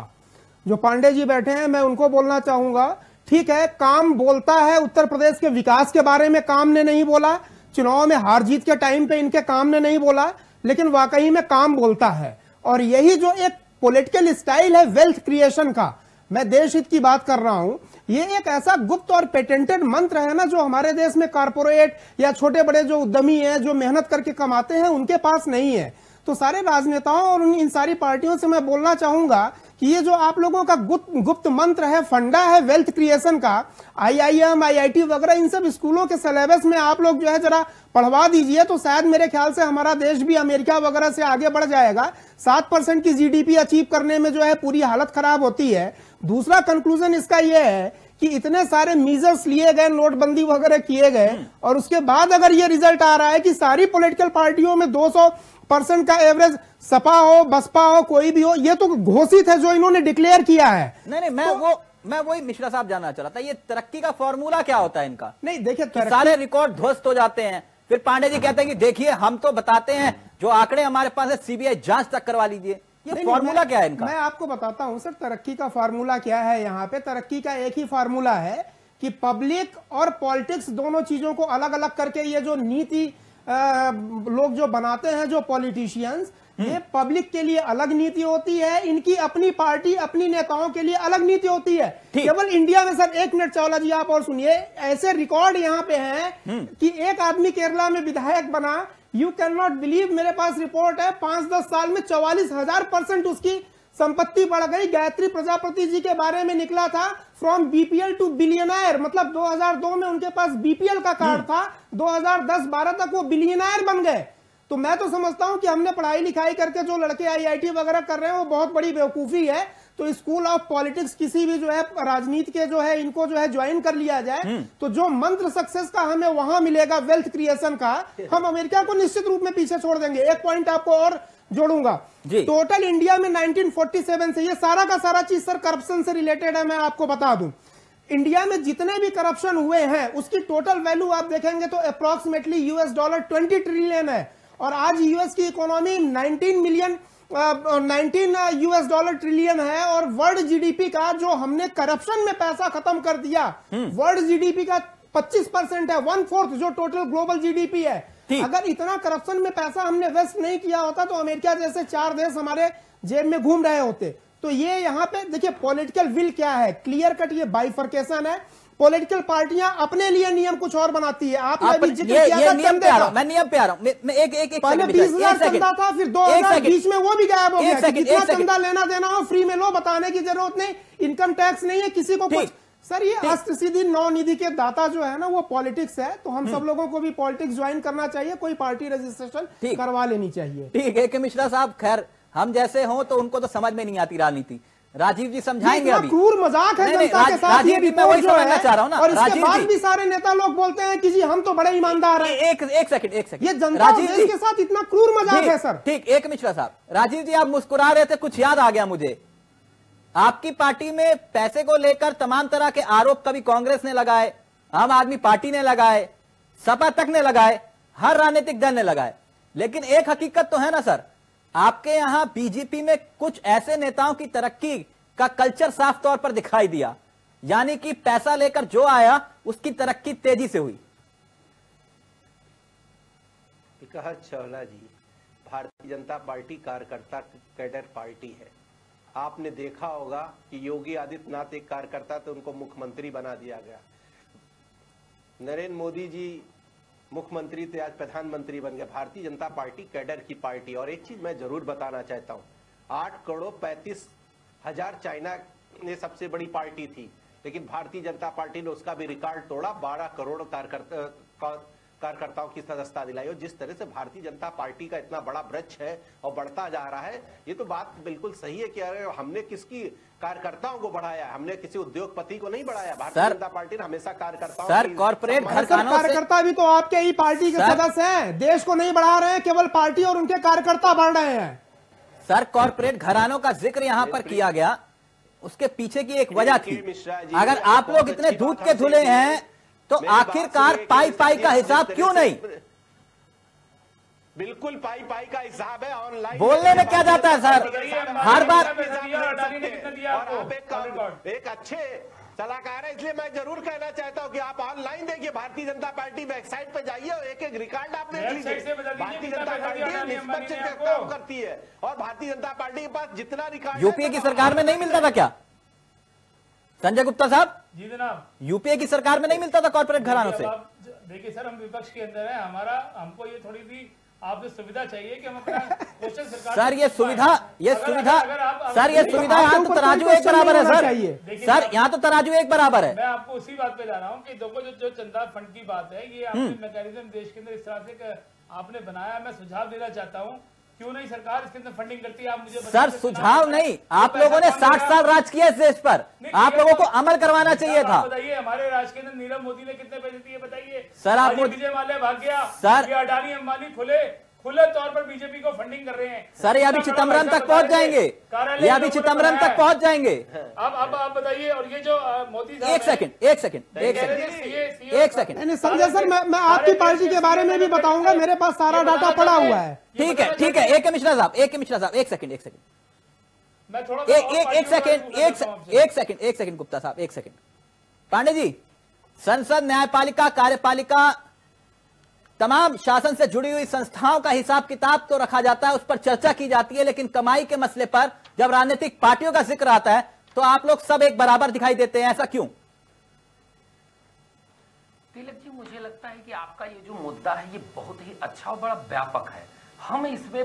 जो पांडे जी बैठे हैं मैं उनको बोलना चाहूंगा, ठीक है काम बोलता है, उत्तर प्रदेश के विकास के बारे में काम ने नहीं बोला, चुनाव में हार जीत के टाइम पे इनके काम ने नहीं बोला, लेकिन वाकई में काम बोलता है। और यही जो एक पॉलिटिकल स्टाइल है वेल्थ क्रिएशन का, मैं देश हित की बात कर रहा हूं, ये एक ऐसा गुप्त और पेटेंटेड मंत्र है ना जो हमारे देश में कारपोरेट या छोटे बड़े जो उद्यमी हैं जो मेहनत करके कमाते हैं उनके पास नहीं है। तो सारे राजनेताओं और इन सारी पार्टियों से मैं बोलना चाहूंगा कि ये जो आप लोगों का गुप्त मंत्र है, फंडा है वेल्थ क्रिएशन का, आईआईएम आईआईटी वगैरह इन सब स्कूलों के सिलेबस में आप लोग जो है जरा पढ़वा दीजिए, तो शायद मेरे ख्याल से हमारा देश भी अमेरिका वगैरह से आगे बढ़ जाएगा। 7% की जीडीपी अचीव करने में जो है पूरी हालत खराब होती है। दूसरा कंक्लूजन इसका यह है कि इतने सारे मीजर्स लिए गए, नोटबंदी वगैरह किए गए, और उसके बाद अगर ये रिजल्ट आ रहा है कि सारी पॉलिटिकल पार्टियों में 200% का एवरेज, सपा हो बसपा हो कोई भी हो, ये तो घोषित है जो इन्होंने डिक्लेयर किया है। नहीं मैं वही मिश्रा साहब जानना चाह रहा था, ये तरक्की का फॉर्मूला क्या होता है इनका? नहीं देखिए सारे रिकॉर्ड ध्वस्त हो जाते हैं, फिर पांडे जी कहते हैं कि देखिए हम तो बताते हैं, जो आंकड़े हमारे पास है सीबीआई जांच तक करवा लीजिए, ये फॉर्मूला क्या है इनका? मैं आपको बताता हूं सर तरक्की का फॉर्मूला क्या है। यहाँ पे तरक्की का एक ही फॉर्मूला है कि पब्लिक और पॉलिटिक्स दोनों चीजों को अलग अलग करके ये जो नीति लोग जो बनाते हैं, जो पॉलिटिशियंस, ये पब्लिक के लिए अलग नीति होती है, इनकी अपनी पार्टी अपनी नेताओं के लिए अलग नीति होती है। केवल इंडिया में सर, एक मिनट चावला जी आप और सुनिए, ऐसे रिकॉर्ड यहाँ पे हैं कि एक आदमी केरला में विधायक बना, यू कैन नॉट बिलीव, मेरे पास रिपोर्ट है, 5-10 साल में 44,000% उसकी संपत्ति बढ़ गई। गायत्री प्रजापति जी के बारे में निकला था फ्रॉम बीपीएल टू बिलियनर, मतलब 2002 में उनके पास बीपीएल का कार्ड था, 2010-12 तक वो बिलियनर बन गए। तो मैं तो समझता हूं कि हमने पढ़ाई लिखाई करके जो लड़के आईआईटी वगैरह कर रहे हैं वो बहुत बड़ी बेवकूफी है। तो स्कूल ऑफ पॉलिटिक्स किसी भी जो है राजनीति के जो है इनको जो है ज्वाइन कर लिया जाए तो जो मंत्र सक्सेस का हमें वहां मिलेगा, वेल्थ क्रिएशन का, हम अमेरिका को निश्चित रूप में पीछे छोड़ देंगे। एक पॉइंट आपको और जोड़ूंगा, टोटल इंडिया में 1947 से ये सारा का सारा चीज सर करप्शन से रिलेटेड है। मैं आपको बता दूं, इंडिया में जितने भी करप्शन हुए हैं उसकी टोटल वैल्यू आप देखेंगे तो अप्रोक्सीमेटली $20 ट्रिलियन है, और आज यूएस की इकोनॉमी 19 $19 ट्रिलियन है, और वर्ल्ड जीडीपी का जो हमने करप्शन में पैसा खत्म कर दिया, वर्ल्ड जीडीपी का 25% है, 1/4 जो टोटल ग्लोबल जीडीपी है। अगर इतना करप्शन में पैसा हमने वेस्ट नहीं किया होता तो अमेरिका जैसे 4 देश हमारे जेब में घूम रहे होते। तो ये यहाँ पे देखिए पॉलिटिकल विल क्या है, क्लियर कट ये बाइफर्केशन है। पॉलिटिकल पार्टियां अपने लिए नियम कुछ और बनाती है। आपने पहले 20,000 चंदा था, फिर 2020 में वो भी गायब हो गया। कितना चंदा लेना देना हो फ्री में लो, बताने की जरूरत नहीं, इनकम टैक्स नहीं है किसी को कुछ। सर ये अष्ट सिद्धि नौ निधि के दाता जो है ना वो पॉलिटिक्स है। तो हम सब लोगों को भी पॉलिटिक्स ज्वाइन करना चाहिए, कोई पार्टी रजिस्ट्रेशन करवा लेनी चाहिए। ठीक है के मिश्रा साहब, खैर हम जैसे हो तो उनको तो समझ में नहीं आती राजनीति। राजीव जी समझाएंगे, अभी क्रूर मजाक है जनता के साथ ये रिपोर्ट जो है, और इसके बाद भी सारे नेता लोग बोलते हैं कि जी हम तो बड़े ईमानदार हैं। एक सेकंड, ये जनता के साथ इतना क्रूर मजाक है सर। ठीक, एक मिश्रा साहब, राजीव जी आप मुस्कुरा रहे थे, कुछ याद आ गया मुझे। आपकी पार्टी में पैसे को लेकर तमाम तरह के आरोप कभी कांग्रेस ने लगाए, आम आदमी पार्टी ने लगाए, सपा तक ने लगाए, हर राजनीतिक दल ने लगाए, लेकिन एक हकीकत तो है ना सर, आपके यहां बीजेपी में कुछ ऐसे नेताओं की तरक्की का कल्चर साफ तौर पर दिखाई दिया, यानी कि पैसा लेकर जो आया उसकी तरक्की तेजी से हुई। विकास चावला जी, भारतीय जनता पार्टी कार्यकर्ता कैडर पार्टी है। आपने देखा होगा कि योगी आदित्यनाथ एक कार्यकर्ता थे, उनको मुख्यमंत्री बना दिया गया। नरेंद्र मोदी जी मुख्यमंत्री थे, आज प्रधानमंत्री बन गए। भारतीय जनता पार्टी कैडर की पार्टी। और एक चीज मैं जरूर बताना चाहता हूँ, 8,35,000 चाइना ने सबसे बड़ी पार्टी थी, लेकिन भारतीय जनता पार्टी ने उसका भी रिकॉर्ड तोड़ा, 12 करोड़ कार्यकर्ताओं की सदस्यता दिलाई। और जिस तरह से भारतीय जनता पार्टी का इतना बड़ा वृक्ष है और बढ़ता जा रहा है, ये तो बात बिल्कुल सही है कि अरे हमने किसकी कार्यकर्ताओं को बढ़ाया, हमने किसी उद्योगपति को नहीं बढ़ाया। भारतीय जनता पार्टी ने हमेशा कार्यकर्ताओं सर कॉर्पोरेट कार्यकर्ता भी तो आपके ही पार्टी के सदस्य हैं, देश को नहीं बढ़ा रहे हैं, केवल पार्टी और उनके कार्यकर्ता बढ़ रहे हैं। सर कॉर्पोरेट घरानों का जिक्र यहाँ पर किया गया, उसके पीछे की एक वजह थी। अगर आप लोग इतने दूध के धुले हैं तो आखिरकार पाई का हिसाब क्यों नहीं? बिल्कुल पाई का हिसाब है। ऑनलाइन बोलने में क्या जाता है सर, हर बार एक अच्छे सलाहकार है, इसलिए मैं जरूर कहना चाहता हूं कि आप ऑनलाइन देखिए, भारतीय जनता पार्टी वेबसाइट पे जाइए और एक एक रिकॉर्ड आप देख लीजिए। भारतीय जनता पार्टी निष्पक्ष काम करती है, और भारतीय जनता पार्टी के पास जितना रिकॉर्ड यूपीए की सरकार में नहीं मिलता था क्या संजय गुप्ता साहब? जी जनाब, यूपीए की सरकार में नहीं मिलता था कॉर्पोरेट घरानों से। देखिए सर, हम विपक्ष के अंदर हैं, हमारा हमको ये थोड़ी सी आपसे सुविधा चाहिए कि हम अपना क्वेश्चन सरकार सर ये सुविधा यहाँ तो तराजू एक बराबर है सर। सर यहाँ तो तराजू एक बराबर है। मैं आपको उसी बात पे जा रहा हूँ कि देखो जो चंदा फंड की बात है, ये आपने मैकेनिज्म देश के अंदर इस तरह से आपने बनाया। मैं सुझाव देना चाहता हूँ, क्यों नहीं सरकार इसके अंदर फंडिंग करती है, आप मुझे सर सुझाव नहीं, आप लोगों ने 60 साल राज किया इस देश पर, आप लोगों को अमल करवाना चाहिए था। बताइए हमारे राज के अंदर नीरव मोदी ने कितने पैसे दिए बताइए सर? आप विजय माल्या भाग गया सर, ये अडानी अंबानी खुले तौर पर बीजेपी को फंडिंग कर रहे हैं सर। ये अभी चिदम्बरम तक पहुँच जाएंगे, आप बताइए। और ये जो मोदी एक सेकंड संजय सर, मैं आपकी पार्टी के बारे में भी बताऊंगा, मेरे पास सारा डाटा पड़ा हुआ है। ठीक है एक कमिश्नर साहब एक सेकंड गुप्ता साहब, एक सेकंड पांडे जी। संसद, न्यायपालिका, कार्यपालिका तमाम शासन से जुड़ी हुई संस्थाओं का हिसाब किताब तो रखा जाता है, उस पर चर्चा की जाती है, लेकिन कमाई के मसले पर जब राजनीतिक पार्टियों का जिक्र आता है तो आप लोग सब एक बराबर दिखाई देते हैं, ऐसा क्यों? तिलक जी, मुझे लगता है कि आपका ये जो मुद्दा है ये बहुत ही अच्छा और बड़ा व्यापक है। हम इसमें,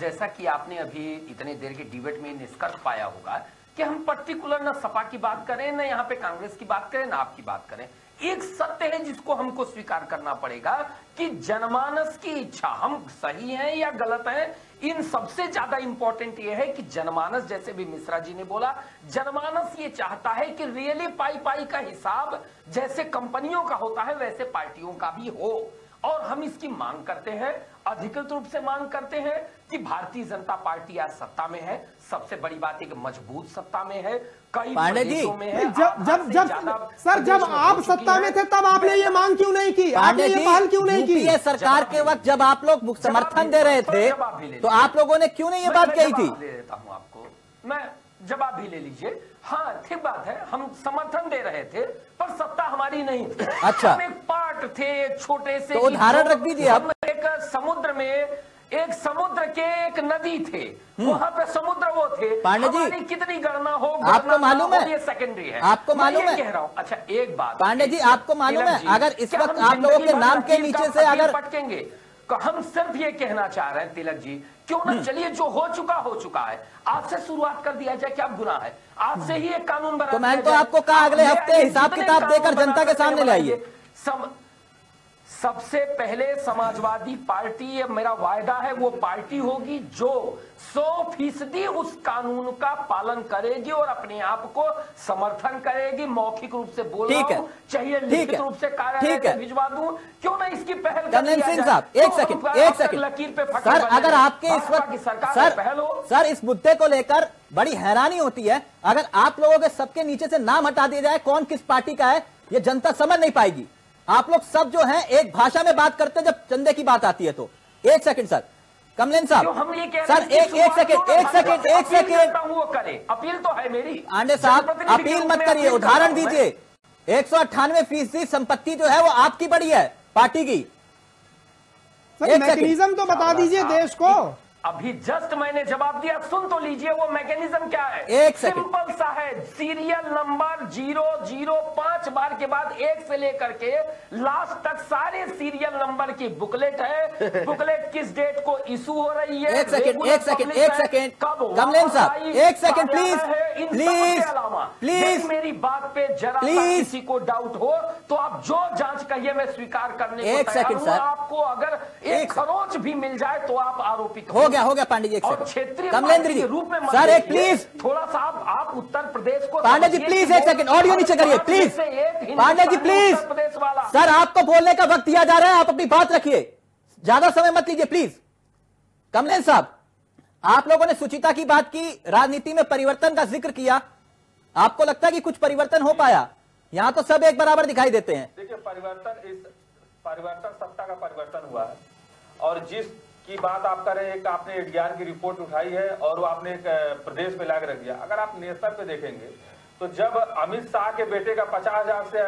जैसा कि आपने अभी इतने देर के डिबेट में निष्कर्ष पाया होगा, कि हम पर्टिकुलर ना सपा की बात करें, ना यहाँ पे कांग्रेस की बात करें, ना आपकी बात करें। एक सत्य है जिसको हमको स्वीकार करना पड़ेगा कि जनमानस की इच्छा, हम सही हैं या गलत हैं, इन सबसे ज्यादा इंपॉर्टेंट यह है कि जनमानस, जैसे भी मिश्रा जी ने बोला, जनमानस ये चाहता है कि रियली पाई का हिसाब जैसे कंपनियों का होता है वैसे पार्टियों का भी हो। और हम इसकी मांग करते हैं, अधिकृत रूप से मांग करते हैं कि भारतीय जनता पार्टी आज सत्ता में है। सबसे बड़ी बात है कि मजबूत सत्ता में है, कई प्रदेशों में है। जब आप सत्ता में थे तब आपने ये मांग क्यों नहीं की? आपने ये पहल क्यों नहीं की? ये सरकार के वक्त जब आप लोग समर्थन दे रहे थे तो आप लोगों ने क्यों नहीं ये बात कही थी? ले देता हूँ आपको मैं, जवाब भी ले लीजिए। हाँ, ठीक बात है, हम समर्थन दे रहे थे पर सत्ता हमारी नहीं थी। अच्छा, हम एक पार्ट थे, एक छोटे से तो उदाहरण रख दीजिए। हम एक समुद्र में, एक समुद्र के एक नदी थे, वहाँ पे समुद्र वो थे। पांडे जी, कितनी गणना हो, आपको मालूम है, ये सेकेंडरी है, आपको मालूम है, कह रहा हूँ। अच्छा, एक बात पांडे जी, आपको मालूम है, अगर इस वक्त आप लोगों के नाम के नीचे से अगर पटकेंगे, हम सिर्फ ये कहना चाह रहे हैं तिलक जी, क्यों ना चलिए जो हो चुका है, आज से शुरुआत कर दिया जाए। क्या गुनाह है आज से ही एक कानून बना? तो मैंने तो आपको कहा अगले हफ्ते हिसाब किताब देकर जनता के सामने लाइए। सबसे पहले समाजवादी पार्टी, ये मेरा वायदा है, वो पार्टी होगी जो 100% उस कानून का पालन करेगी और अपने आप को समर्थन करेगी। मौखिक रूप से बोल रहा हूं, चाहिए लिखित रूप से कार्यालय भिजवा दूं। क्यों ना इसकी पहल साहब, एक सेकंड लकीर पे फंसा। अगर आपके इस वक्त की सरकार पहल हो सर, इस मुद्दे को लेकर बड़ी हैरानी होती है। अगर आप लोगों के सबके नीचे से नाम हटा दिया जाए, कौन किस पार्टी का है ये जनता समझ नहीं पाएगी। आप लोग सब जो हैं एक भाषा में बात करते हैं जब चंदे की बात आती है तो। एक सेकंड सर, कमलेन साहब सर, एक सेकंड अपील तो है मेरी। आंडे साहब, अपील मत करिए, उदाहरण दीजिए। 198% संपत्ति जो है वो आपकी बड़ी है, पार्टी की। मैकेनिज्म तो बता दीजिए देश को। अभी जस्ट मैंने जवाब दिया, सुन तो लीजिए वो मैकेनिज्म क्या है। एक सिंपल सा है, सीरियल नंबर 005 बार के बाद 1 से लेकर के लास्ट तक सारे सीरियल नंबर की बुकलेट है। बुकलेट किस डेट को इशू हो रही है, एक सेकंड कब, कमलेन साहब एक सेकंड प्लीज मेरी बात पे जरा किसी को डाउट हो तो आप जो जांच कहिए मैं स्वीकार करने को तैयार हूं। आपको अगर 1 खरोच भी मिल जाए तो आप आरोपी हो गया पांडे जी। एक क्षेत्रीय कमलेंद्र जी रूप में सर, एक प्लीज थोड़ा सा आप उत्तर प्रदेश को, पांडे जी प्लीज एक सेकंड, ऑडियो नीचे करिए please. Pandey ji please, sir आपको बोलने का वक्त दिया जा रहा है, आप अपनी बात रखिए, ज्यादा समय मत लीजिए प्लीज। कमलेंद्र साहब, आप लोगों ने सुचिता की बात की, राजनीति में परिवर्तन का जिक्र किया, आपको लगता है कि कुछ परिवर्तन हो पाया? यहाँ तो सब एक बराबर दिखाई देते हैं। देखिए, परिवर्तन सत्ता का परिवर्तन हुआ है, और जिस की बात आप कर रहे हैं, एक आपने ज्ञान की रिपोर्ट उठाई है और वो आपने एक प्रदेश में लाकर रख दिया। अगर आप नेशनल पे देखेंगे तो जब अमित शाह के बेटे का 50,000 से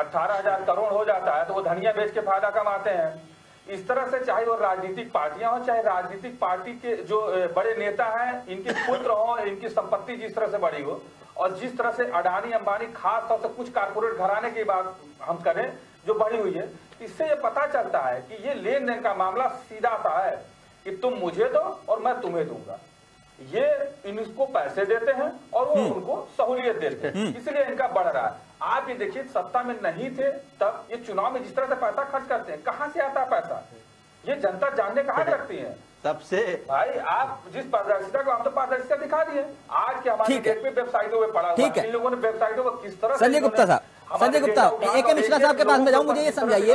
18,000 करोड़ हो जाता है तो वो धनिया बेच के फायदा कमाते हैं। इस तरह से चाहे वो राजनीतिक पार्टियां हो, चाहे राजनीतिक पार्टी के जो बड़े नेता हैं, इनके पुत्र हों, इनकी संपत्ति जिस तरह से बड़ी हो, और जिस तरह से अडानी अंबानी, खासतौर से कुछ कारपोरेट घराने की बात हम करें जो बढ़ी हुई है, इससे ये पता चलता है कि ये लेन देन का मामला सीधा सा है कि तुम मुझे दो और मैं तुम्हें दूंगा। ये इनको पैसे देते हैं और वो उनको सहूलियत देते हैं, इसलिए इनका बढ़ रहा है। आप ये देखिए, सत्ता में नहीं थे तब ये चुनाव में जिस तरह से पैसा खर्च करते हैं, कहाँ से आता है पैसा, ये जनता जानने कहाँ रखती है सबसे। भाई आप जिस पारदर्शिता को, हम तो पारदर्शिता दिखा दी है। आज के हमारे डेट पे वेबसाइटों में पड़ा हुआ है, इन लोगों ने वेबसाइटों को किस तरह। संजय गुप्ता साहब, ए.के. मिश्रा साहब के पास में जाऊं, मुझे ये समझाइए,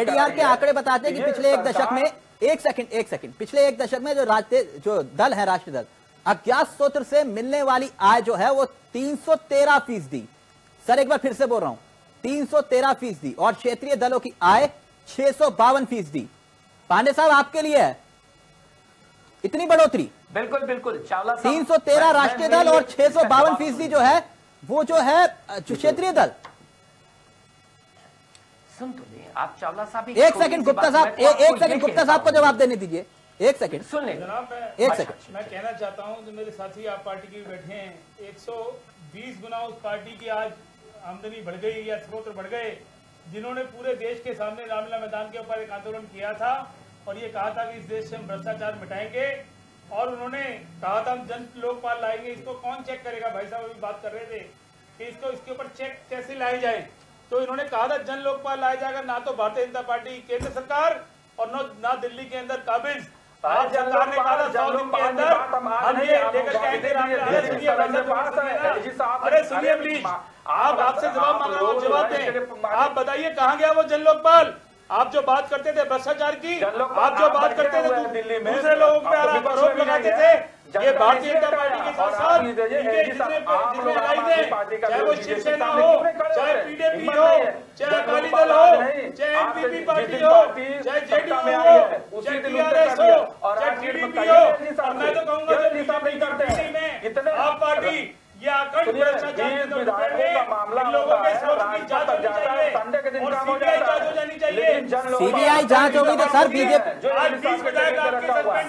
एडीआर के आंकड़े बताते हैं कि पिछले एक दशक में, एक सेकंड पिछले एक दशक में जो दल है, राष्ट्रीय दल, अज्ञात स्रोत से मिलने वाली आय जो है वो 313%, सर एक बार फिर से बोल रहा हूँ, 313%, और क्षेत्रीय दलों की आय 652%। पांडे साहब आपके लिए है इतनी बढ़ोतरी? बिल्कुल बिल्कुल, 313 राष्ट्रीय दल और 652% जो है वो जो है क्षेत्रीय दल। सुन तो ले आप चावला साहब एक सेकंड गुप्ता साहब को जवाब देने दीजिए, एक सेकंड सुन ले जनाब। मैं कहना चाहता हूँ जो मेरे साथी आप पार्टी के बैठे हैं, 120 गुना उस पार्टी की आज आमदनी बढ़ गई या स्रोत बढ़ गए जिन्होंने पूरे देश के सामने रामलीला मैदान के ऊपर एक आंदोलन किया था और ये कहा था कि इस देश से हम भ्रष्टाचार मिटाएंगे और उन्होंने कहा था हम जन लोकपाल लाएंगे। इसको कौन चेक करेगा? भाई साहब अभी बात कर रहे थे कि इसको इसके ऊपर चेक कैसे लाए जाए, तो इन्होंने कहा था जन लोकपाल लाया जाएगा। ना तो भारतीय जनता पार्टी केंद्र सरकार और ना दिल्ली के अंदर काबिज सरकार ने कहा था 100 दिन के अंदर हम ये लेकर जाएंगे। अरे सुनिए प्लीज, आप आपसे जवाब मांग रहे हो, जवाब दें। आप बताइए कहाँ गया वो जन लोकपाल? आप जो बात करते थे भ्रष्टाचार की, आप जो बात करते थे दिल्ली में दूसरे लोगों पे आरोप लगाते थे, ये भारतीय जनता पार्टी के साथ साथ इनके जितने लड़ाई थे, चाहे वो शिवसेना हो, चाहे पीडीपी हो, चाहे अकाली दल हो, चाहे एनपीपी पार्टी हो, चाहे जेडीयू हो, चाहे टीआरएस हो, चाहे टीडीपी हो, और मैं तो कहूँगा जो नेता नहीं करते आप पार्टी ये सीबीआई जांच होगी तो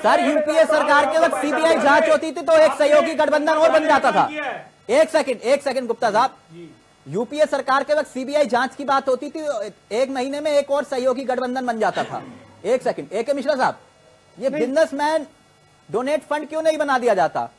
सर यूपीए सरकार के वक्त सीबीआई जांच होती थी तो एक सहयोगी गठबंधन और बन जाता था। एक सेकंड गुप्ता साहब, यूपीए सरकार के वक्त सीबीआई जांच की बात होती थी, एक महीने में एक और सहयोगी गठबंधन बन जाता था। एक सेकंड, ए के मिश्रा साहब, ये बिजनेसमैन डोनेट फंड क्यों नहीं बना दिया जाता?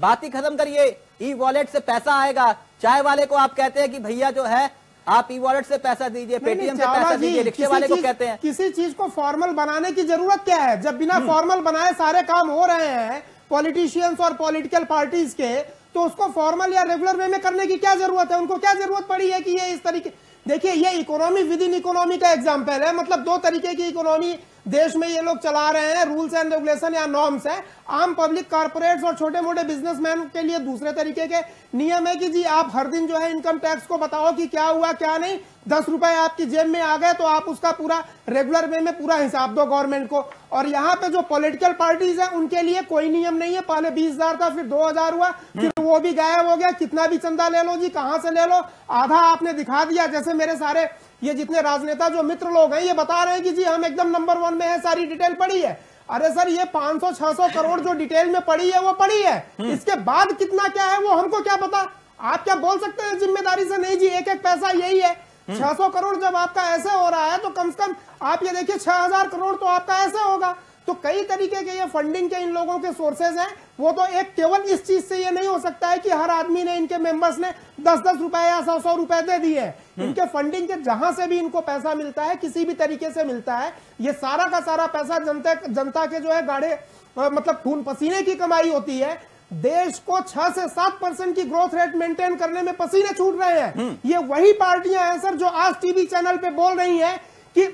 बात ही खत्म करिए, ई वॉलेट से पैसा आएगा। चाय वाले को आप कहते हैं कि भैया जो है आप ई वॉलेट से पैसा दीजिए, पेटीएम से पैसा दीजिए, रिक्शे वाले को कहते हैं। किसी चीज को फॉर्मल बनाने की जरूरत क्या है जब बिना फॉर्मल बनाए सारे काम हो रहे हैं पॉलिटिशियंस और पॉलिटिकल पार्टीज के, तो उसको फॉर्मल या रेगुलर वे में करने की क्या जरूरत है? उनको क्या जरूरत पड़ी है कि ये इस तरीके, देखिए ये इकोनॉमी विद इन इकोनॉमी का एग्जाम्पल है, मतलब दो तरीके की इकोनॉमी देश में ये लोग चला रहे हैं, रूल्स एंड रेगुलेशन या नॉर्म्स है। आम पब्लिक कॉर्पोरेट्स और छोटे मोटे बिजनेसमैन के लिए दूसरे तरीके के नियम है कि जी आप हर दिन जो है इनकम टैक्स को बताओ कि क्या हुआ क्या नहीं, 10 रुपए आपकी जेब में आ गए तो आप उसका पूरा रेगुलर वे में पूरा हिसाब दो गवर्नमेंट को। और यहाँ पे जो पॉलिटिकल पार्टीज हैं उनके लिए कोई नियम नहीं है, पहले 20,000 था, फिर 2,000 हुआ, फिर वो भी गायब हो गया, कितना भी चंदा ले लो जी, कहाँ से ले लो, आधा आपने दिखा दिया। जैसे मेरे सारे ये जितने राजनेता जो मित्र लोग हैं ये बता रहे हैं कि जी हम एकदम नंबर 1 में है, सारी डिटेल पड़ी है। अरे सर ये 500-600 करोड़ जो डिटेल में पड़ी है वो पड़ी है, इसके बाद कितना क्या है वो हमको क्या पता? आप क्या बोल सकते हैं जिम्मेदारी से? नहीं जी, एक एक पैसा यही है। 600 करोड़ जब आपका ऐसे हो रहा है तो कम से कम आप ये देखिए 6000 करोड़ तो आपका ऐसे होगा। तो कई तरीके के ये फंडिंग के इन लोगों के सोर्सेज हैं, वो तो एक केवल इस चीज से ये नहीं हो सकता है कि हर आदमी ने इनके मेंबर्स ने 10-10 रुपए या 100-100 रुपए दे दिए। इनके फंडिंग के जहां से भी इनको पैसा मिलता है किसी भी तरीके से मिलता है, ये सारा का सारा पैसा जनता के जो है गाढ़े मतलब खून पसीने की कमाई होती है। देश को 6 से 7% की ग्रोथ रेट मेंटेन करने में पसीने छूट रहे हैं। ये वही पार्टियां हैं सर जो आज टीवी चैनल पे बोल रही हैं कि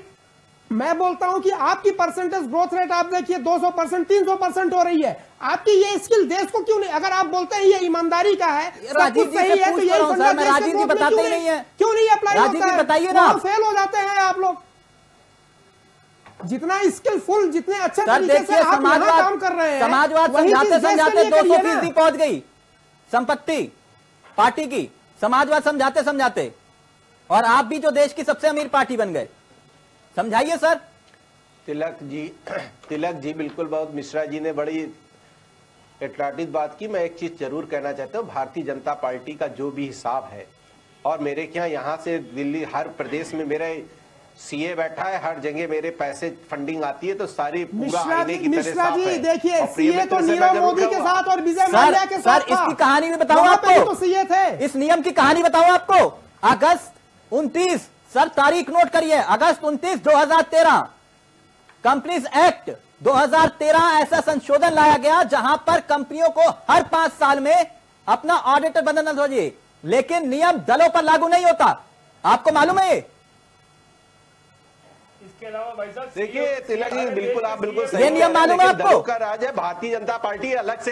मैं बोलता हूं कि आपकी परसेंटेज ग्रोथ रेट आप देखिए 200%, 300% हो रही है, आपकी ये स्किल देश को क्यों नहीं? अगर आप बोलते हैं ये ईमानदारी का है, राजीव सही है तो ये बताते नहीं है, क्यों नहीं अप्लाई होता है? फेल हो जाते हैं आप लोग। जितना स्किलफुल, जितने अच्छे तरीके से आप काम कर रहे हैं, समाजवाद समझाते समझाते 200 फीसदी पहुंच गई संपत्ति पार्टी की, समाजवाद समझाते समझाते, और आप भी जो देश की सबसे अमीर पार्टी बन गए। समझाइए सर। तिलक जी बिल्कुल, बहुत मिश्रा जी ने बड़ी एटलाटिक बात की। मैं एक चीज जरूर कहना चाहता हूँ, भारतीय जनता पार्टी का जो भी हिसाब है, और मेरे क्या यहाँ से दिल्ली हर प्रदेश में मेरे सीए बैठा है, हर जगह मेरे पैसे फंडिंग आती है, तो सारी पूरा आईने की तरह साफ है। देखिए सीए तो नीरव मोदी के साथ और विजय माल्या के साथ, इसकी कहानी भी बताऊं आपको, तो सीए थे। इस नियम की कहानी बताऊं आपको, अगस्त 29 सर तारीख नोट करिए, अगस्त 29, 2013 कंपनीज एक्ट 2013 ऐसा संशोधन लाया गया जहां पर कंपनियों को हर 5 साल में अपना ऑडिटर बदलना चाहिए, लेकिन नियम दलों पर लागू नहीं होता। आपको मालूम है देखिए तिलक जी बिल्कुल आप बिल्कुल सही, ये नियम मालूम है आपको, दलों का राज है, भारतीय जनता पार्टी अलग से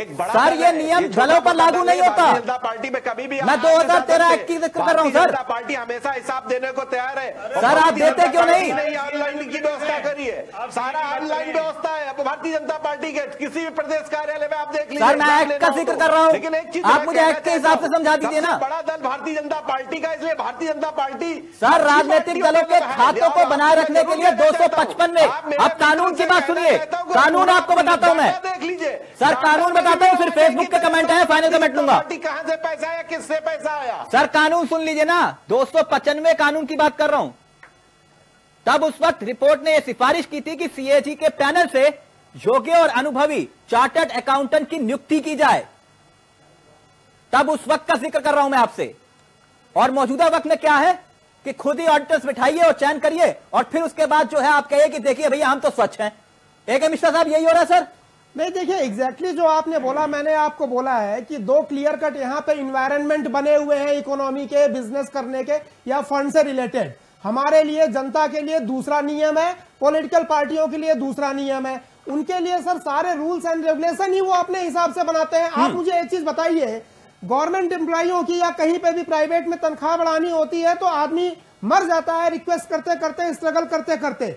एक बड़ा सर, ये नियम दलों पर लागू नहीं होता। जनता पार्टी में कभी भी मैं 2013 एक्टिव कर रहा हूँ सर, जनता पार्टी हमेशा हिसाब देने को तैयार है सर, आप देते क्यों नहीं? ऑनलाइन की व्यवस्था करी है, सारा ऑनलाइन व्यवस्था है भारतीय जनता पार्टी के, किसी भी प्रदेश कार्यालय में आप देख लीजिए। सर मैं एक्ट का जिक्र कर रहा हूँ, लेकिन एक चीज आप मुझे एक्ट के हिसाब से समझा दीजिए ना, बड़ा दल भारतीय जनता पार्टी का, इसलिए भारतीय जनता पार्टी सर राजनीतिक दलों के खातों को बनाए रखने के लिए 255 में। अब कानून की बात सुनिए, कानून आपको बताता हूँ मैं, देख लीजिए सर कानून बताता हूँ, फिर फेसबुक के कमेंट आया फाइनल कमेंट लूंगा, कहाँ से पैसा आया, किससे पैसा आया, सर कानून सुन लीजिए ना, 295 कानून की बात कर रहा हूँ। तब उस वक्त रिपोर्ट ने यह सिफारिश की थी कि सीएजी के पैनल से योग्य और अनुभवी चार्टर्ड अकाउंटेंट की नियुक्ति की जाए, तब उस वक्त का जिक्र कर रहा हूं मैं आपसे। और मौजूदा वक्त में क्या है कि खुद ही ऑडिटर्स बिठाइए और चयन करिए, और फिर उसके बाद जो है आप कहिए कि देखिए भैया हम तो स्वच्छ हैं। एक मिश्रा साहब यही हो रहा है सर? नहीं देखिए एग्जैक्टली जो आपने बोला, मैंने आपको बोला है कि दो क्लियर कट यहाँ पे इन्वायरमेंट बने हुए हैं, इकोनॉमी के, बिजनेस करने के या फंड से रिलेटेड। हमारे लिए जनता के लिए दूसरा नियम है, पॉलिटिकल पार्टियों के लिए दूसरा नियम है, उनके लिए सर सारे रूल्स एंड रेगुलेशन ही वो अपने हिसाब से बनाते हैं। आप मुझे एक चीज बताइए, गवर्नमेंट एम्प्लॉइयों की या कहीं पे भी प्राइवेट में तनख्वाह बढ़ानी होती है तो आदमी मर जाता है रिक्वेस्ट करते करते, स्ट्रगल करते करते।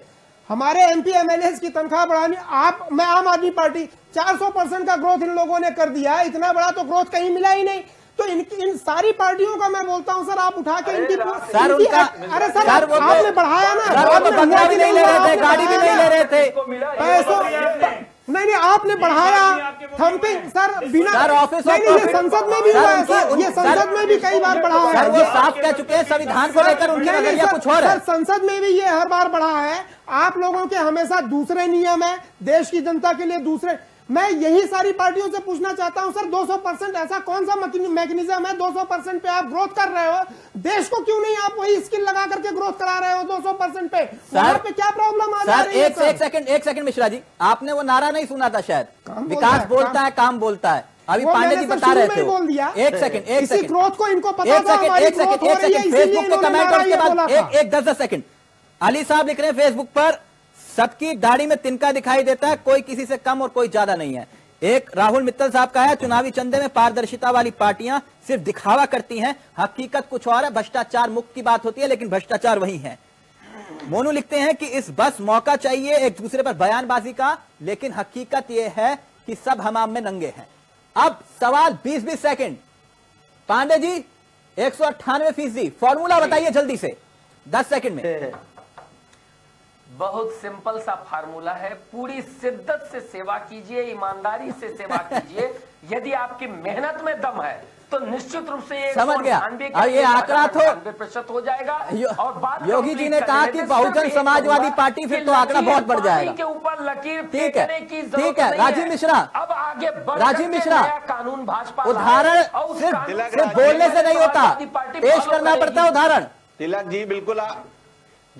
हमारे एमपी एमएलए की तनख्वाह बढ़ानी, आप मैं आम आदमी पार्टी 400% का ग्रोथ इन लोगों ने कर दिया, इतना बड़ा तो ग्रोथ कहीं मिला ही नहीं। तो इन सारी पार्टियों का मैं बोलता हूं सर, आप उठा के इनकी सर उनका, अरे सर आपने बढ़ाया ना, बंगला भी नहीं ले रहे थे, गाड़ी भी नहीं ले रहे थे, पैसों नहीं आपने बढ़ाया थम्पिंग सर, बिना ऑफिस संसद में भी हुआ है सर, ये संसद में भी कई बार बढ़ा है, वो साफ कह चुके हैं संविधान को लेकर उनके नजरिया कुछ और है। संसद में भी ये हर बार बढ़ा है, आप लोगों के हमेशा दूसरे नियम है, देश की जनता के लिए दूसरे। मैं यही सारी पार्टियों से पूछना चाहता हूं सर, 200% ऐसा कौन सा मैकेनिज्म है, 200% पे आप ग्रोथ कर रहे हो, देश को क्यों नहीं आप वही स्किल लगा करके ग्रोथ करा रहे हो 200% पे? सर पे क्या प्रॉब्लम आ रही है? एक सेकंड मिश्रा जी, आपने वो नारा नहीं सुना था शायद, विकास बोलता है काम बोलता है, अभी पांडे जी बता रहे थे, बोल दिया एक सेकंड ग्रोथ को इनको पता था, फेसबुक पे कमेंट और उसके बाद एक 10 सेकंड अली साहब लिख रहे हैं फेसबुक पर, सबकी दाढ़ी में तिनका दिखाई देता है, कोई किसी से कम और कोई ज्यादा नहीं है। एक राहुल मित्तल साहब का है, चुनावी चंदे में पारदर्शिता वाली पार्टियां सिर्फ दिखावा करती हैं, हकीकत कुछ और है, भ्रष्टाचार मुक्त की बात होती है लेकिन भ्रष्टाचार वही है। मोनू लिखते हैं कि इस बस मौका चाहिए एक दूसरे पर बयानबाजी का, लेकिन हकीकत यह है कि सब हमाम में नंगे हैं। अब सवाल 20-20 सेकेंड, पांडे जी 198% फॉर्मूला बताइए जल्दी से 10 सेकेंड में। बहुत सिंपल सा फार्मूला है, पूरी शिद्दत से सेवा कीजिए, ईमानदारी से सेवा कीजिए, यदि आपकी मेहनत में दम है तो निश्चित रूप से ये समझ गया। और ये आंकड़ा 90% हो जाएगा। और बात योगी जी ने कहा कि बहुजन समाजवादी पार्टी, फिर तो आंकड़ा बहुत बढ़ जाएगा के ऊपर लकीर, ठीक है। राजीव मिश्रा कानून भाजपा, उदाहरण सिर्फ बोलने से नहीं होता, पेश करना पड़ता है उदाहरण। तिलक जी बिल्कुल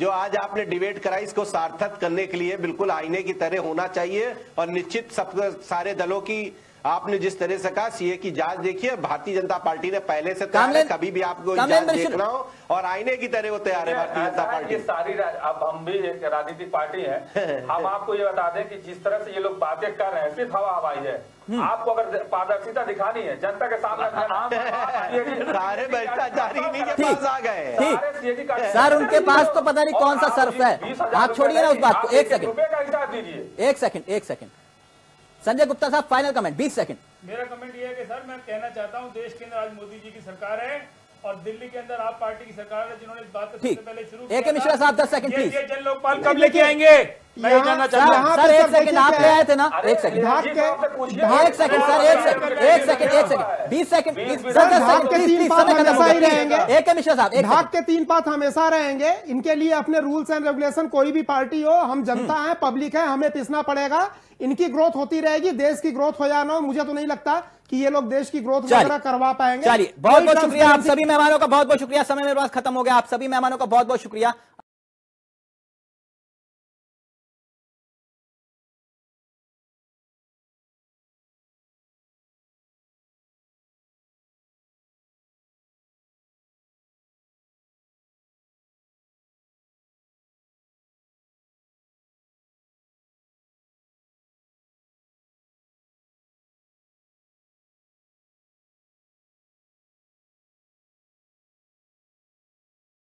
जो आज आपने डिबेट कराई इसको सार्थक करने के लिए बिल्कुल आईने की तरह होना चाहिए, और निश्चित सब सारे दलों की आपने जिस तरह से कहा सीए की जांच देखिए, भारतीय जनता पार्टी ने पहले से तैयार है, कभी भी आपको जांच देखना हो और आईने की तरह वो तैयार है भारतीय जनता पार्टी सारी। अब हम भी एक राजनीतिक पार्टी है, हम आपको ये बता दें कि जिस तरह से ये लोग बातें कर रहे हैं सिर्फ हवा हवाई है। आपको अगर पारदर्शिता दिखानी है जनता के सामने, सारे भ्रष्टाचारी के पास आ गए सर, उनके पास तो पता नहीं कौन सा सर्फ है। आप छोड़िए ना उस बात को, एक सेकंड संजय गुप्ता साहब फाइनल कमेंट 20 सेकंड। मेरा कमेंट ये है कि सर मैं कहना चाहता हूं देश के अंदर आज मोदी जी की सरकार है और दिल्ली के अंदर आप पार्टी की सरकार है जिन्होंने इस बात को सबसे पहले शुरू किया। मिश्रा साहब 10 सेकंड प्लीज। जन लोकपाल कब लेके आएंगे मैं ये जानना चाहता हूं सर। 1 सेकंड आप ले आए थे ना, 1 सेकंड सर 20 सेकंड। एक मिश्रा साहब ढाक के 3 बात हमेशा रहेंगे, इनके लिए अपने रूल्स एंड रेगुलेशन, कोई भी पार्टी हो, हम जनता है, पब्लिक है, हमें पिसना पड़ेगा, इनकी ग्रोथ होती रहेगी। देश की ग्रोथ हो या ना हो, मुझे तो नहीं लगता कि ये लोग देश की ग्रोथ वगैरह करवा पाएंगे। चलिए बहुत बहुत शुक्रिया आप सभी मेहमानों का, बहुत बहुत शुक्रिया, समय मेरे पास खत्म हो गया। आप सभी मेहमानों का बहुत बहुत शुक्रिया।